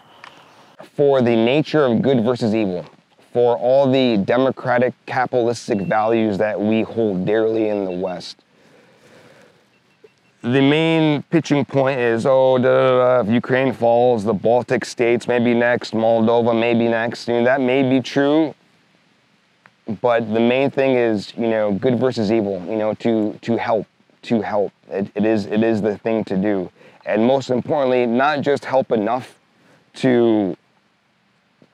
For the nature of good versus evil, for all the democratic, capitalistic values that we hold dearly in the West, the main pitching point is, oh, if Ukraine falls, the Baltic states may be next, Moldova may be next. You know, that may be true, but the main thing is, you know, good versus evil. You know, to help. It is the thing to do, and most importantly, not just help enough to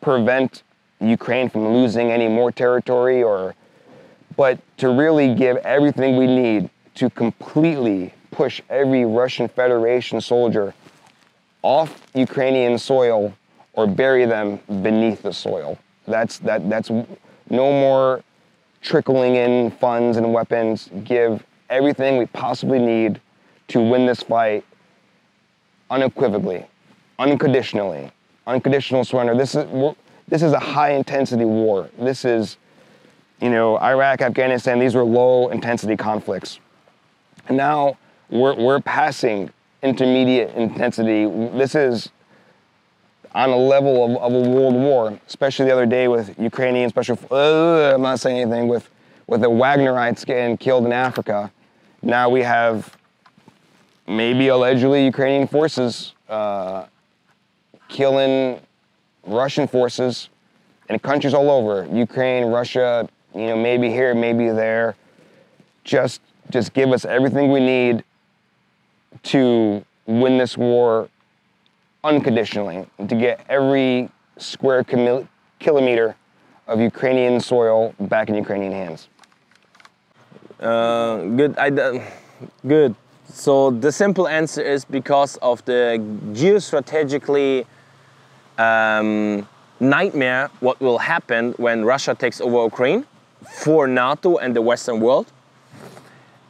prevent Ukraine from losing any more territory, but to really give everything we need to completely push every Russian Federation soldier off Ukrainian soil or bury them beneath the soil. That's no more trickling in funds and weapons. Give everything we possibly need to win this fight unequivocally, unconditionally, unconditional surrender. This is a high intensity war. This is, you know, Iraq, Afghanistan, these were low intensity conflicts. And now we're passing intermediate intensity. This is on a level of a world war, especially the other day with Ukrainian special, I'm not saying anything, with the Wagnerites getting killed in Africa. Now we have maybe allegedly Ukrainian forces killing Russian forces in countries all over. Ukraine, Russia, you know, maybe here, maybe there. Just give us everything we need to win this war unconditionally, to get every square kilometer of Ukrainian soil back in Ukrainian hands. Good. So the simple answer is because of the geostrategically nightmare what will happen when Russia takes over Ukraine for NATO and the Western world.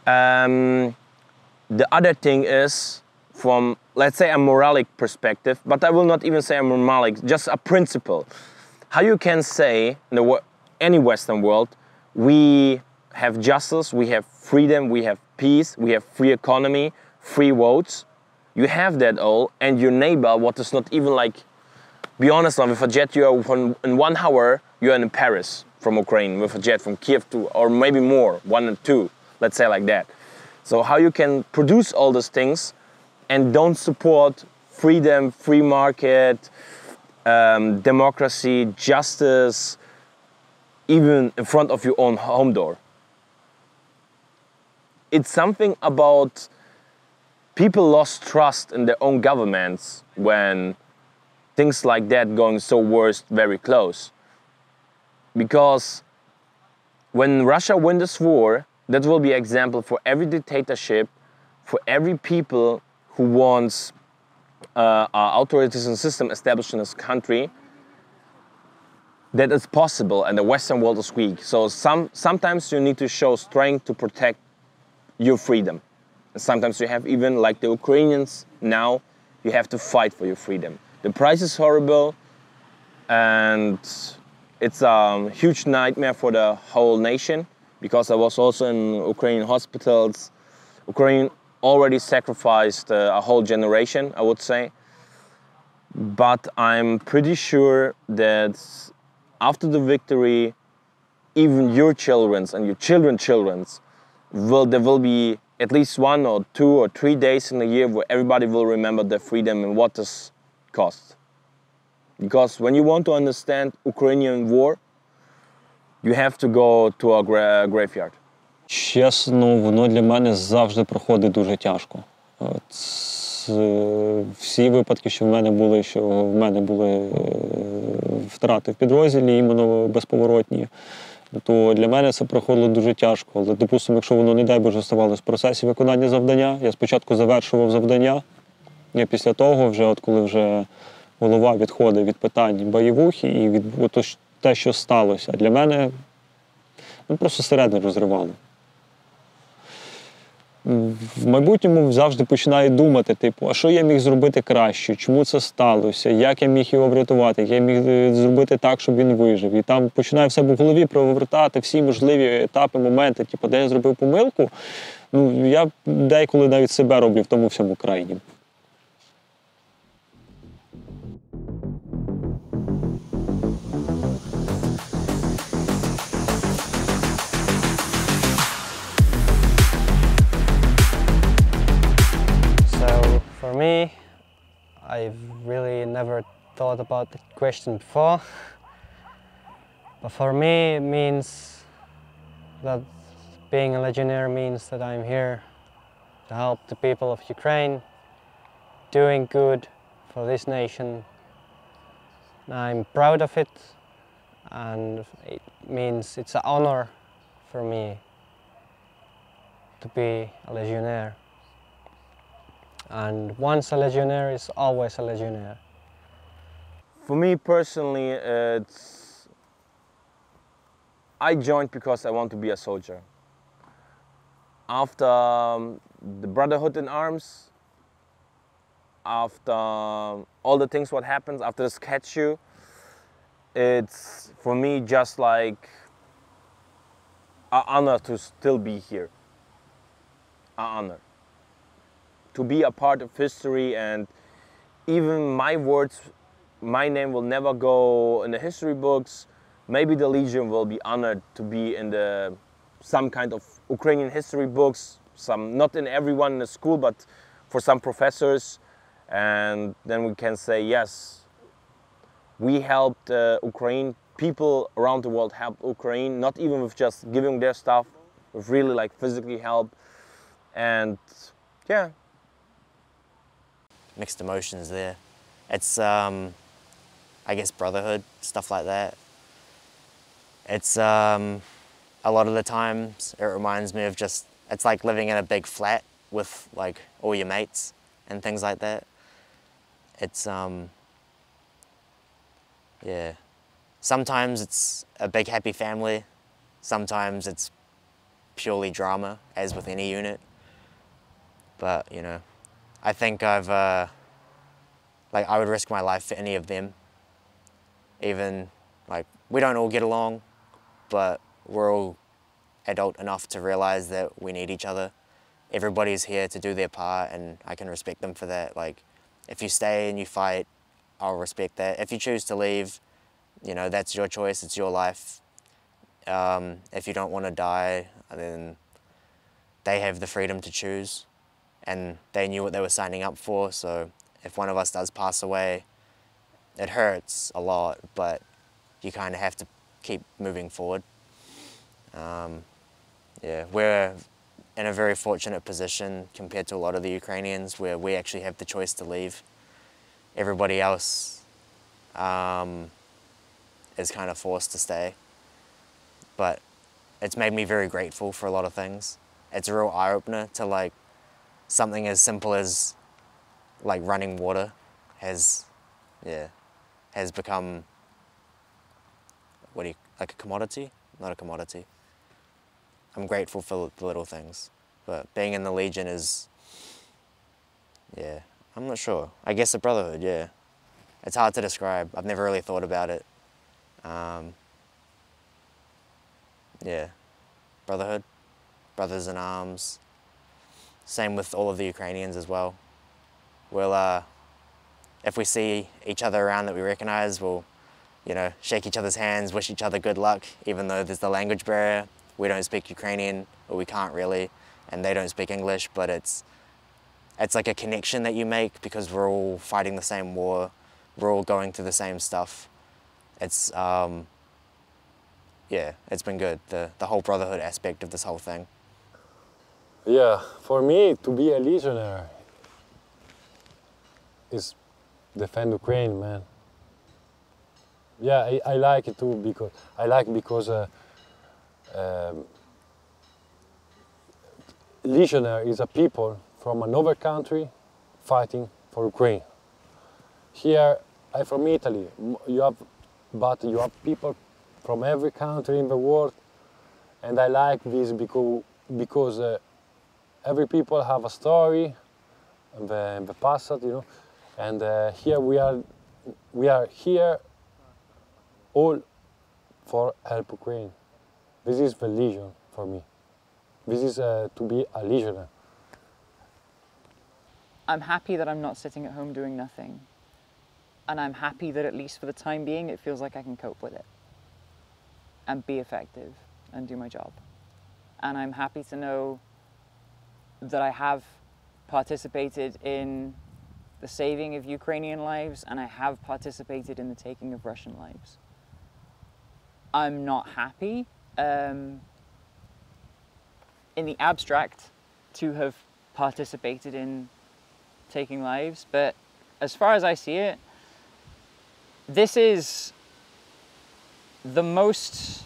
The other thing is, from, let's say, a moralic perspective, but I will not even say a moralic, just a principle. How you can say in any Western world, we have justice, we have freedom, we have peace, we have free economy, free votes. You have that all, and your neighbor, what is not even like, be honest, with a jet you are in 1 hour, you are in Paris from Ukraine, with a jet from Kyiv to, or maybe more, 1 and 2, let's say like that. So how you can produce all those things and don't support freedom, free market, democracy, justice, even in front of your own home door. It's something about people lost trust in their own governments when things like that going so worse very close. Because when Russia wins this war, that will be an example for every dictatorship, for every people who wants our authoritarian system established in this country, that it's possible and the Western world is weak. So sometimes you need to show strength to protect your freedom. And sometimes you have even, like the Ukrainians now, you have to fight for your freedom. The price is horrible and it's a huge nightmare for the whole nation. Because I was also in Ukrainian hospitals. Ukraine already sacrificed a whole generation, I would say. But I'm pretty sure that after the victory, even your children's and your children's children's, there will be at least 1 or 2 or 3 days in a year where everybody will remember their freedom and what this cost. Because when you want to understand Ukrainian war, you have to go to a graveyard. Чесно, воно для мене завжди проходить дуже тяжко. Всі випадки, що в мене були, втрати в підрозділі, іменно безповоротні, то для мене це проходило дуже тяжко. Але, допустимо, якщо воно, не дай Боже, ставалося в процесі виконання завдання, я спочатку завершував завдання, і після того, вже, коли голова відходить від питань бойових, і від те, що сталося, для мене просто середину розривало. В майбутньому завжди починаю думати, типу, а що я міг зробити краще, чому це сталося, як я міг його врятувати, як я міг зробити так, щоб він вижив. І там починаю в себе в голові провертати всі можливі етапи, моменти, типу, де я зробив помилку. Ну, я деколи навіть себе роблю в тому всьому крайнім. For me, I've really never thought about the question before, but for me it means that being a legionnaire means that I'm here to help the people of Ukraine, doing good for this nation. I'm proud of it, and it means it's an honor for me to be a legionnaire. And once a legionnaire is always a legionnaire. For me personally, I joined because I want to be a soldier. After the brotherhood in arms, after all the things what happens, after the statue, it's for me just like an honor to still be here, an honor. To be a part of history, and even my words, my name will never go in the history books. Maybe the Legion will be honored to be in the some kind of Ukrainian history books, some not in everyone in the school, but for some professors, and then we can say yes, we helped Ukraine. People around the world helped Ukraine, not even with just giving their stuff, with really like physically help, and yeah. Mixed emotions there. It's, I guess, brotherhood, stuff like that. It's, a lot of the times it reminds me of just, it's like living in a big flat with like all your mates and things like that. It's, yeah. Sometimes it's a big happy family. Sometimes it's purely drama, as with any unit. But, you know, I think I've, like, I would risk my life for any of them. Even, like, we don't all get along, but we're all adult enough to realize that we need each other. Everybody's here to do their part, and I can respect them for that. Like, if you stay and you fight, I'll respect that. If you choose to leave, you know, that's your choice, it's your life. If you don't want to die, then they have the freedom to choose. And they knew what they were signing up for, so if one of us does pass away, it hurts a lot, but you kind of have to keep moving forward. Yeah, we're in a very fortunate position compared to a lot of the Ukrainians where we actually have the choice to leave. Everybody else is kind of forced to stay, but it's made me very grateful for a lot of things. It's a real eye-opener to like, something as simple as like running water has, yeah, has become, what do you, like a commodity? Not a commodity. I'm grateful for the little things, but being in the Legion is, yeah, I'm not sure. I guess a brotherhood, yeah. It's hard to describe. I've never really thought about it. Yeah, brotherhood, brothers in arms. Same with all of the Ukrainians as well. We'll, if we see each other around that we recognize, we'll, you know, shake each other's hands, wish each other good luck, even though there's the language barrier. We don't speak Ukrainian, or we can't really, and they don't speak English, but it's like a connection that you make because we're all fighting the same war, we're all going through the same stuff. It's, yeah, it's been good, the whole brotherhood aspect of this whole thing. Yeah, for me to be a legionnaire is defend Ukraine, man. Yeah, I like it too because I like because legionnaire is a people from another country fighting for Ukraine. Here, I'm from Italy. You have people from every country in the world, and I like this because every people have a story in the past, you know. And here we are here all for help Ukraine. This is the legion for me. This is to be a legionnaire. I'm happy that I'm not sitting at home doing nothing. And I'm happy that at least for the time being, it feels like I can cope with it and be effective and do my job. And I'm happy to know that I have participated in the saving of Ukrainian lives, and I have participated in the taking of Russian lives. I'm not happy, in the abstract, to have participated in taking lives, but as far as I see it, this is the most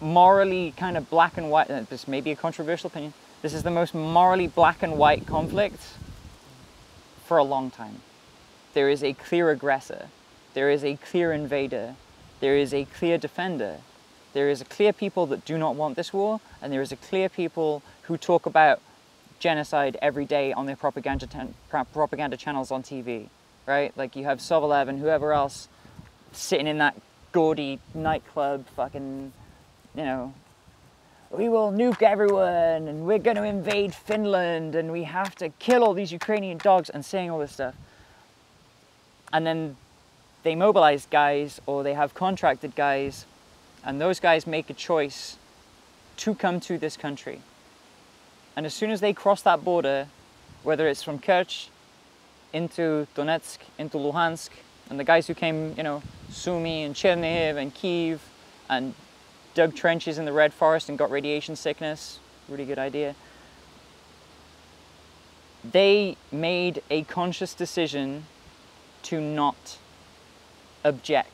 morally kind of black and white, this may be a controversial opinion, this is the most morally black and white conflict for a long time. There is a clear aggressor, there is a clear invader, there is a clear defender, there is a clear people that do not want this war, and there is a clear people who talk about genocide every day on their propaganda channels on TV, right? Like you have Sobolev and whoever else sitting in that gaudy nightclub fucking, you know, we will nuke everyone and we're going to invade Finland and we have to kill all these Ukrainian dogs and saying all this stuff. And then they mobilize guys or they have contracted guys, and those guys make a choice to come to this country. And as soon as they cross that border, whether it's from Kerch into Donetsk, into Luhansk, and the guys who came, you know, Sumy and Chernihiv and Kyiv and dug trenches in the Red Forest and got radiation sickness, really good idea. They made a conscious decision to not object.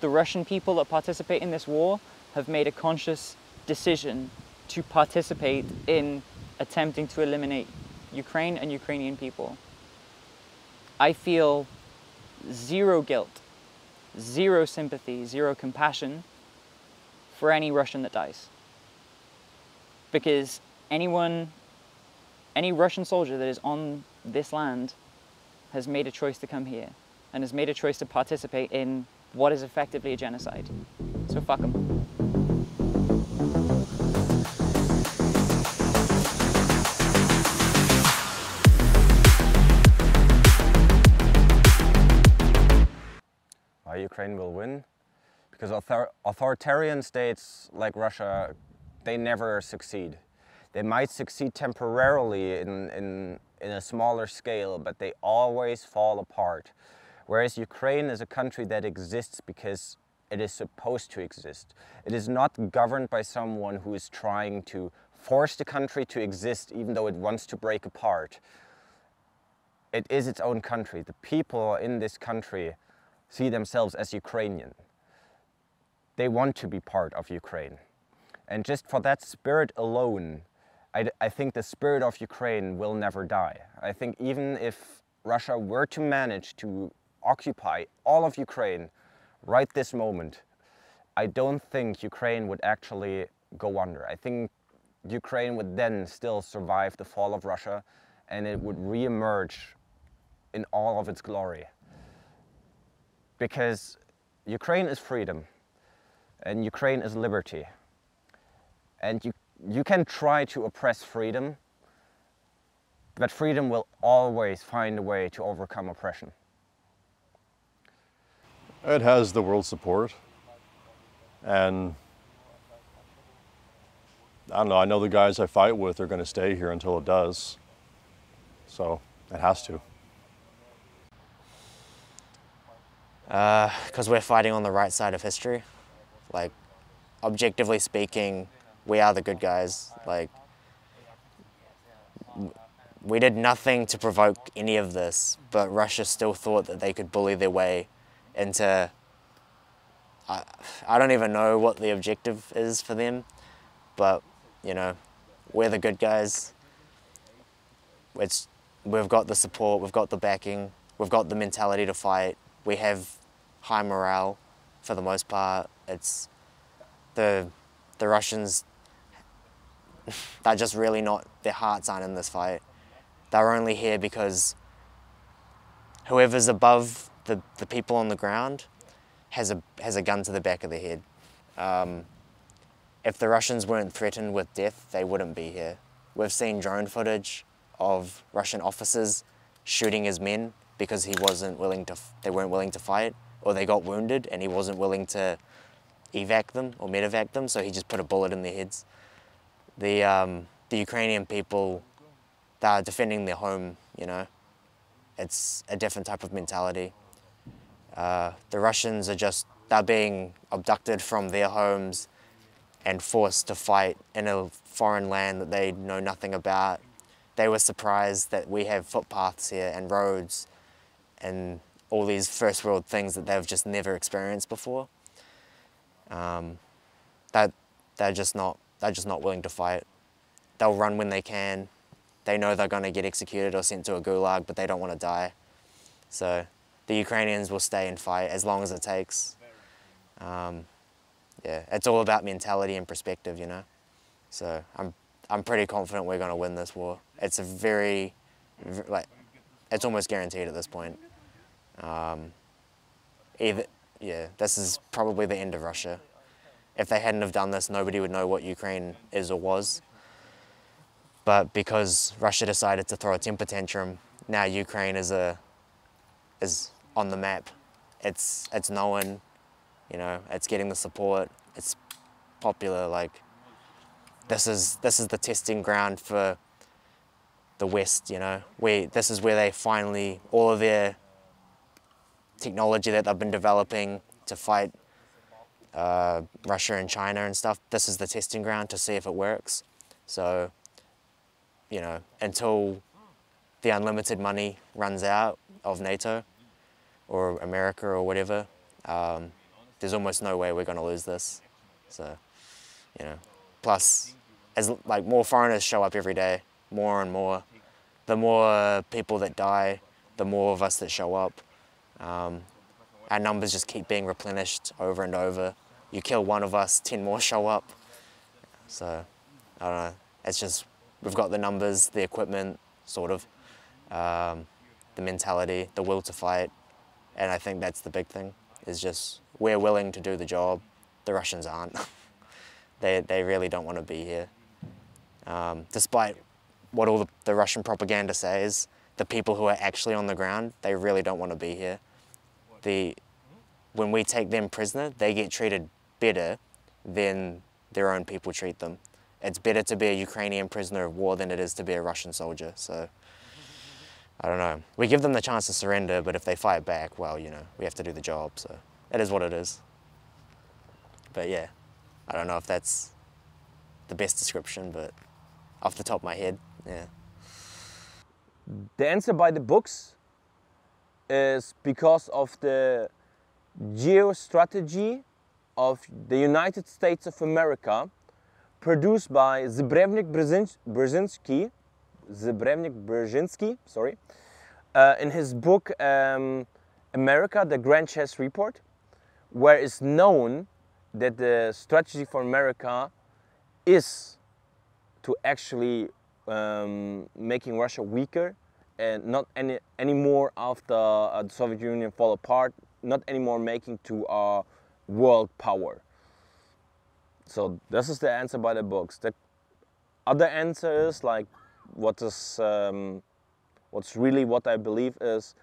The Russian people that participate in this war have made a conscious decision to participate in attempting to eliminate Ukraine and Ukrainian people. I feel zero guilt, zero sympathy, zero compassion for any Russian that dies. Because any Russian soldier that is on this land has made a choice to come here and has made a choice to participate in what is effectively a genocide. So fuck them. Ukraine will win. Because authoritarian states like Russia, they never succeed. They might succeed temporarily in a smaller scale, but they always fall apart. Whereas Ukraine is a country that exists because it is supposed to exist. It is not governed by someone who is trying to force the country to exist even though it wants to break apart. It is its own country. The people in this country see themselves as Ukrainian. They want to be part of Ukraine. And just for that spirit alone, I think the spirit of Ukraine will never die. I think even if Russia were to manage to occupy all of Ukraine right this moment, I don't think Ukraine would actually go under. I think Ukraine would then still survive the fall of Russia, and it would reemerge in all of its glory. Because Ukraine is freedom, and Ukraine is liberty. And you can try to oppress freedom, but freedom will always find a way to overcome oppression. It has the world's support, and I don't know, I know the guys I fight with are going to stay here until it does. So it has to. Because we're fighting on the right side of history. Like, objectively speaking, we are the good guys. Like, we did nothing to provoke any of this, but Russia still thought that they could bully their way into... I don't even know what the objective is for them, but, you know, we're the good guys. We've got the support, we've got the backing, we've got the mentality to fight, we have high morale for the most part. It's the Russians, they're just really not, their hearts aren't in this fight. They're only here because whoever's above the people on the ground has a gun to the back of their head. If the Russians weren't threatened with death, they wouldn't be here. We've seen drone footage of Russian officers shooting his men because he wasn't willing to, they weren't willing to fight, or they got wounded and he wasn't willing to evac them or medevac them, so he just put a bullet in their heads. The Ukrainian people, they're defending their home, you know. It's a different type of mentality. The Russians are just, they're being abducted from their homes and forced to fight in a foreign land that they know nothing about. They were surprised that we have footpaths here and roads and all these first world things that they've just never experienced before. They're just not willing to fight. They'll run when they can. They know they're gonna get executed or sent to a gulag, but they don't wanna die. So the Ukrainians will stay and fight as long as it takes. Yeah, it's all about mentality and perspective, you know? So I'm pretty confident we're gonna win this war. It's a very, like, it's almost guaranteed at this point. Yeah, this is probably the end of Russia. If they hadn't have done this, nobody would know what Ukraine is or was. But because Russia decided to throw a temper tantrum, now Ukraine is on the map. It's known, you know, it's getting the support, it's popular. Like, this is the testing ground for the West, you know. This is where they finally, all of their technology that they've been developing to fight Russia and China and stuff, this is the testing ground to see if it works. So, you know, until the unlimited money runs out of NATO or America or whatever, there's almost no way we're going to lose this. So, you know, plus, as like more foreigners show up every day, more and more, the more people that die, the more of us that show up. Our numbers just keep being replenished over and over. You kill one of us, 10 more show up. So, I don't know, it's just, we've got the numbers, the equipment, sort of, the mentality, the will to fight, and I think that's the big thing, is just, we're willing to do the job, the Russians aren't. They really don't want to be here. Despite what all the Russian propaganda says, the people who are actually on the ground, they really don't want to be here. When we take them prisoner, they get treated better than their own people treat them. It's better to be a Ukrainian prisoner of war than it is to be a Russian soldier. So, I don't know. We give them the chance to surrender, but if they fight back, well, you know, we have to do the job. So, it is what it is. But yeah, I don't know if that's the best description, but off the top of my head, yeah. The answer by the books is because of the geostrategy of the United States of America, produced by Zebrevnik Brzezinski, sorry, in his book America, the Grand Chess Report, where it's known that the strategy for America is to actually making Russia weaker and not anymore after the Soviet Union fall apart, not anymore making to a world power. So this is the answer by the books. The other answer is like, what's really what I believe is,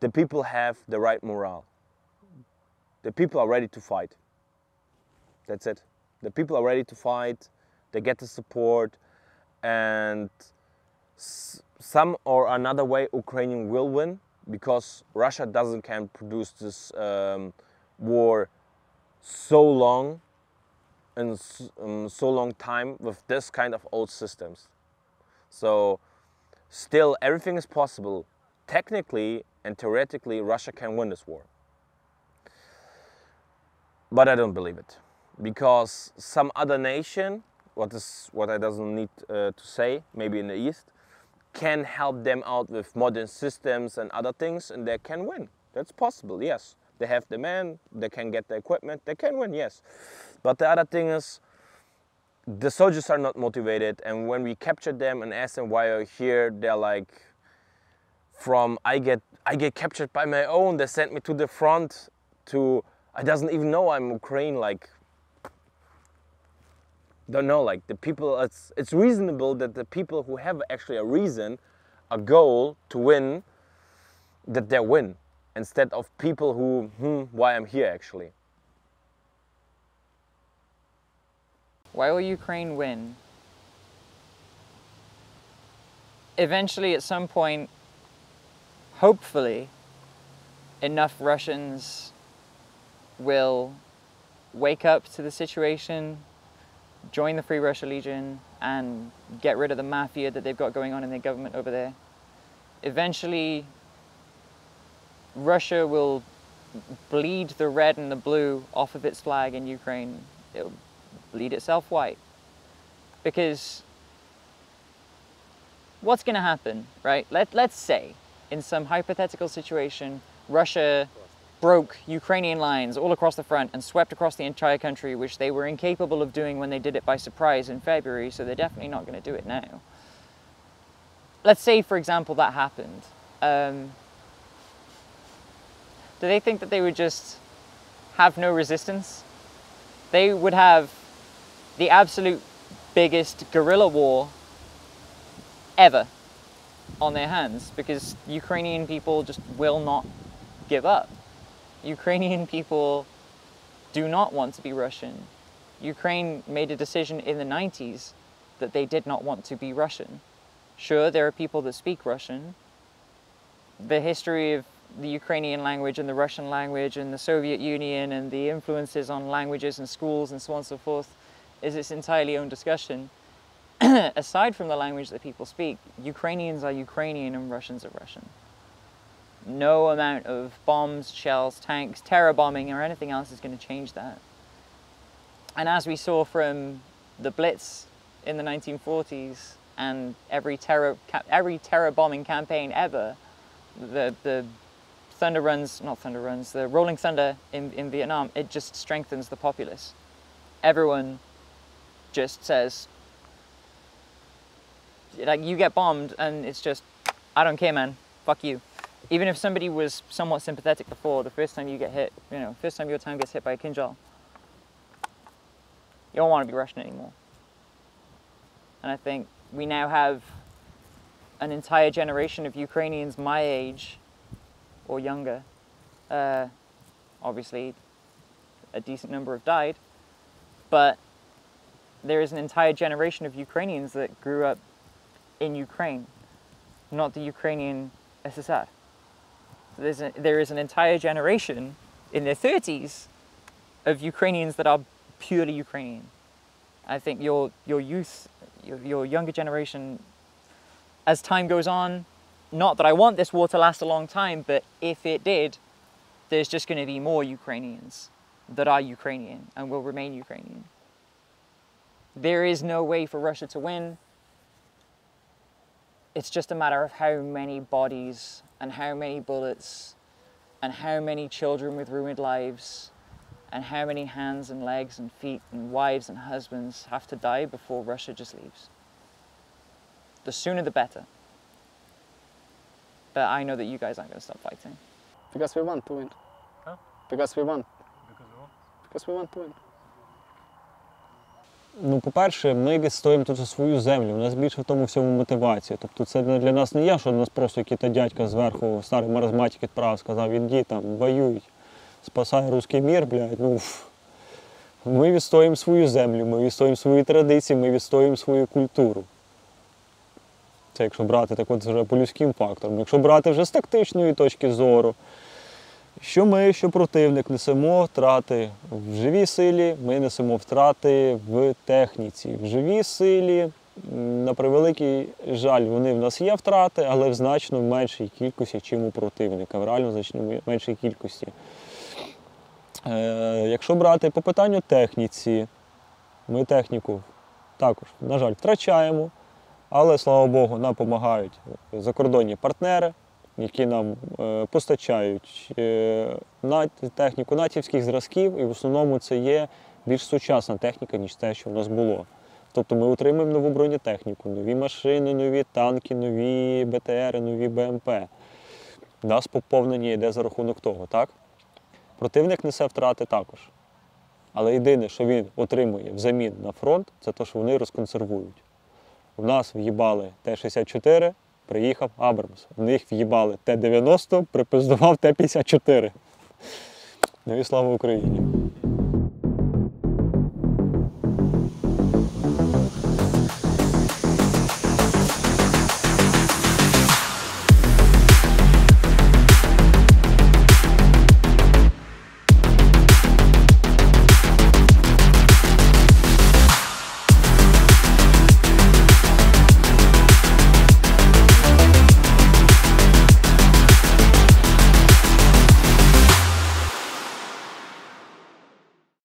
the people have the right morale. The people are ready to fight. That's it. The people are ready to fight. they get the support, and some or another way Ukraine will win, because Russia can produce this war so long and so long time with this kind of old systems. So still everything is possible. Technically and theoretically Russia can win this war. But I don't believe it, because some other nation, what I doesn't need to say, maybe in the East, can help them out with modern systems and other things, and they can win. That's possible, yes. They have the men, they can get the equipment, they can win, yes. But the other thing is, the soldiers are not motivated, and when we capture them and ask them why you're here, they're like, from I get captured by my own, they sent me to the front, to I doesn't even know I'm Ukraine, like, don't know, like the people, it's reasonable that the people who have actually a reason, a goal to win, that they win, instead of people who, why I'm here actually. Why will Ukraine win? Eventually, at some point, hopefully, enough Russians will wake up to the situation, join the Free Russia Legion, and get rid of the mafia that they've got going on in their government over there. Eventually, Russia will bleed the red and the blue off of its flag in Ukraine. It'll bleed itself white. Because what's going to happen, right? Let's say, in some hypothetical situation, Russia broke Ukrainian lines all across the front and swept across the entire country, which they were incapable of doing when they did it by surprise in February, so they're definitely not going to do it now. Let's say, for example, that happened. Do they think that they would just have no resistance? They would have the absolute biggest guerrilla war ever on their hands, because Ukrainian people just will not give up. Ukrainian people do not want to be Russian. Ukraine made a decision in the 90s that they did not want to be Russian. Sure, there are people that speak Russian. The history of the Ukrainian language and the Russian language and the Soviet Union and the influences on languages and schools and so on and so forth is its entirely own discussion. Aside from the language that people speak, Ukrainians are Ukrainian and Russians are Russian. No amount of bombs, shells, tanks, terror bombing or anything else is going to change that. And as we saw from the Blitz in the 1940s and every terror bombing campaign ever, the Rolling Thunder in Vietnam, it just strengthens the populace. Everyone just says, like, you get bombed and it's just, I don't care, man, fuck you. Even if somebody was somewhat sympathetic before, the first time you get hit, you know, first time your town gets hit by a kinjal, you don't want to be Russian anymore. And I think we now have an entire generation of Ukrainians my age or younger. Obviously, a decent number have died, but there is an entire generation of Ukrainians that grew up in Ukraine, not the Ukrainian SSR. There is an entire generation in their 30s of Ukrainians that are purely Ukrainian. I think your youth, your younger generation, as time goes on, not that I want this war to last a long time, but if it did, there's just going to be more Ukrainians that are Ukrainian and will remain Ukrainian. There is no way for Russia to win. It's just a matter of how many bodies and how many bullets and how many children with ruined lives and how many hands and legs and feet and wives and husbands have to die before Russia just leaves. The sooner the better. But I know that you guys aren't going to stop fighting. Because we want to win. Huh? Because we want. Because we want? Because we want to win. Ну, по-перше, ми відстоїмо тут свою землю, у нас більше в тому всьому мотивація. Тобто це для нас не є, що нас просто якийсь дядька зверху, старий маразматик відправив, сказав, іди там, воюй, спасай русський мір, блядь, ну, Ми відстоїмо свою землю, ми відстоїмо свої традиції, ми відстоїмо свою культуру. Це якщо брати так от вже по людським факторам. Якщо брати вже з тактичної точки зору, що ми, що противник, несемо втрати в живій силі, ми несемо втрати в техніці. В живій силі, на превеликий жаль, вони в нас є втрати, але в значно меншій кількості, чим у противника, в реально значно меншій кількості. Якщо брати по питанню техніці, ми техніку також, на жаль, втрачаємо, але, слава Богу, нам допомагають закордонні партнери, які нам постачають техніку натівських зразків, і в основному це є більш сучасна техніка, ніж те, що в нас було. Тобто ми отримуємо нову бронетехніку, нові машини, нові танки, нові БТРи, нові БМП. У нас поповнення йде за рахунок того, так? Противник несе втрати також. Але єдине, що він отримує взамін на фронт, це те, що вони розконсервують. В нас в'їбали Т-64, приїхав Абрамс. В них в'їбали Т-90, припиздував Т-54. Ну і слава Україні!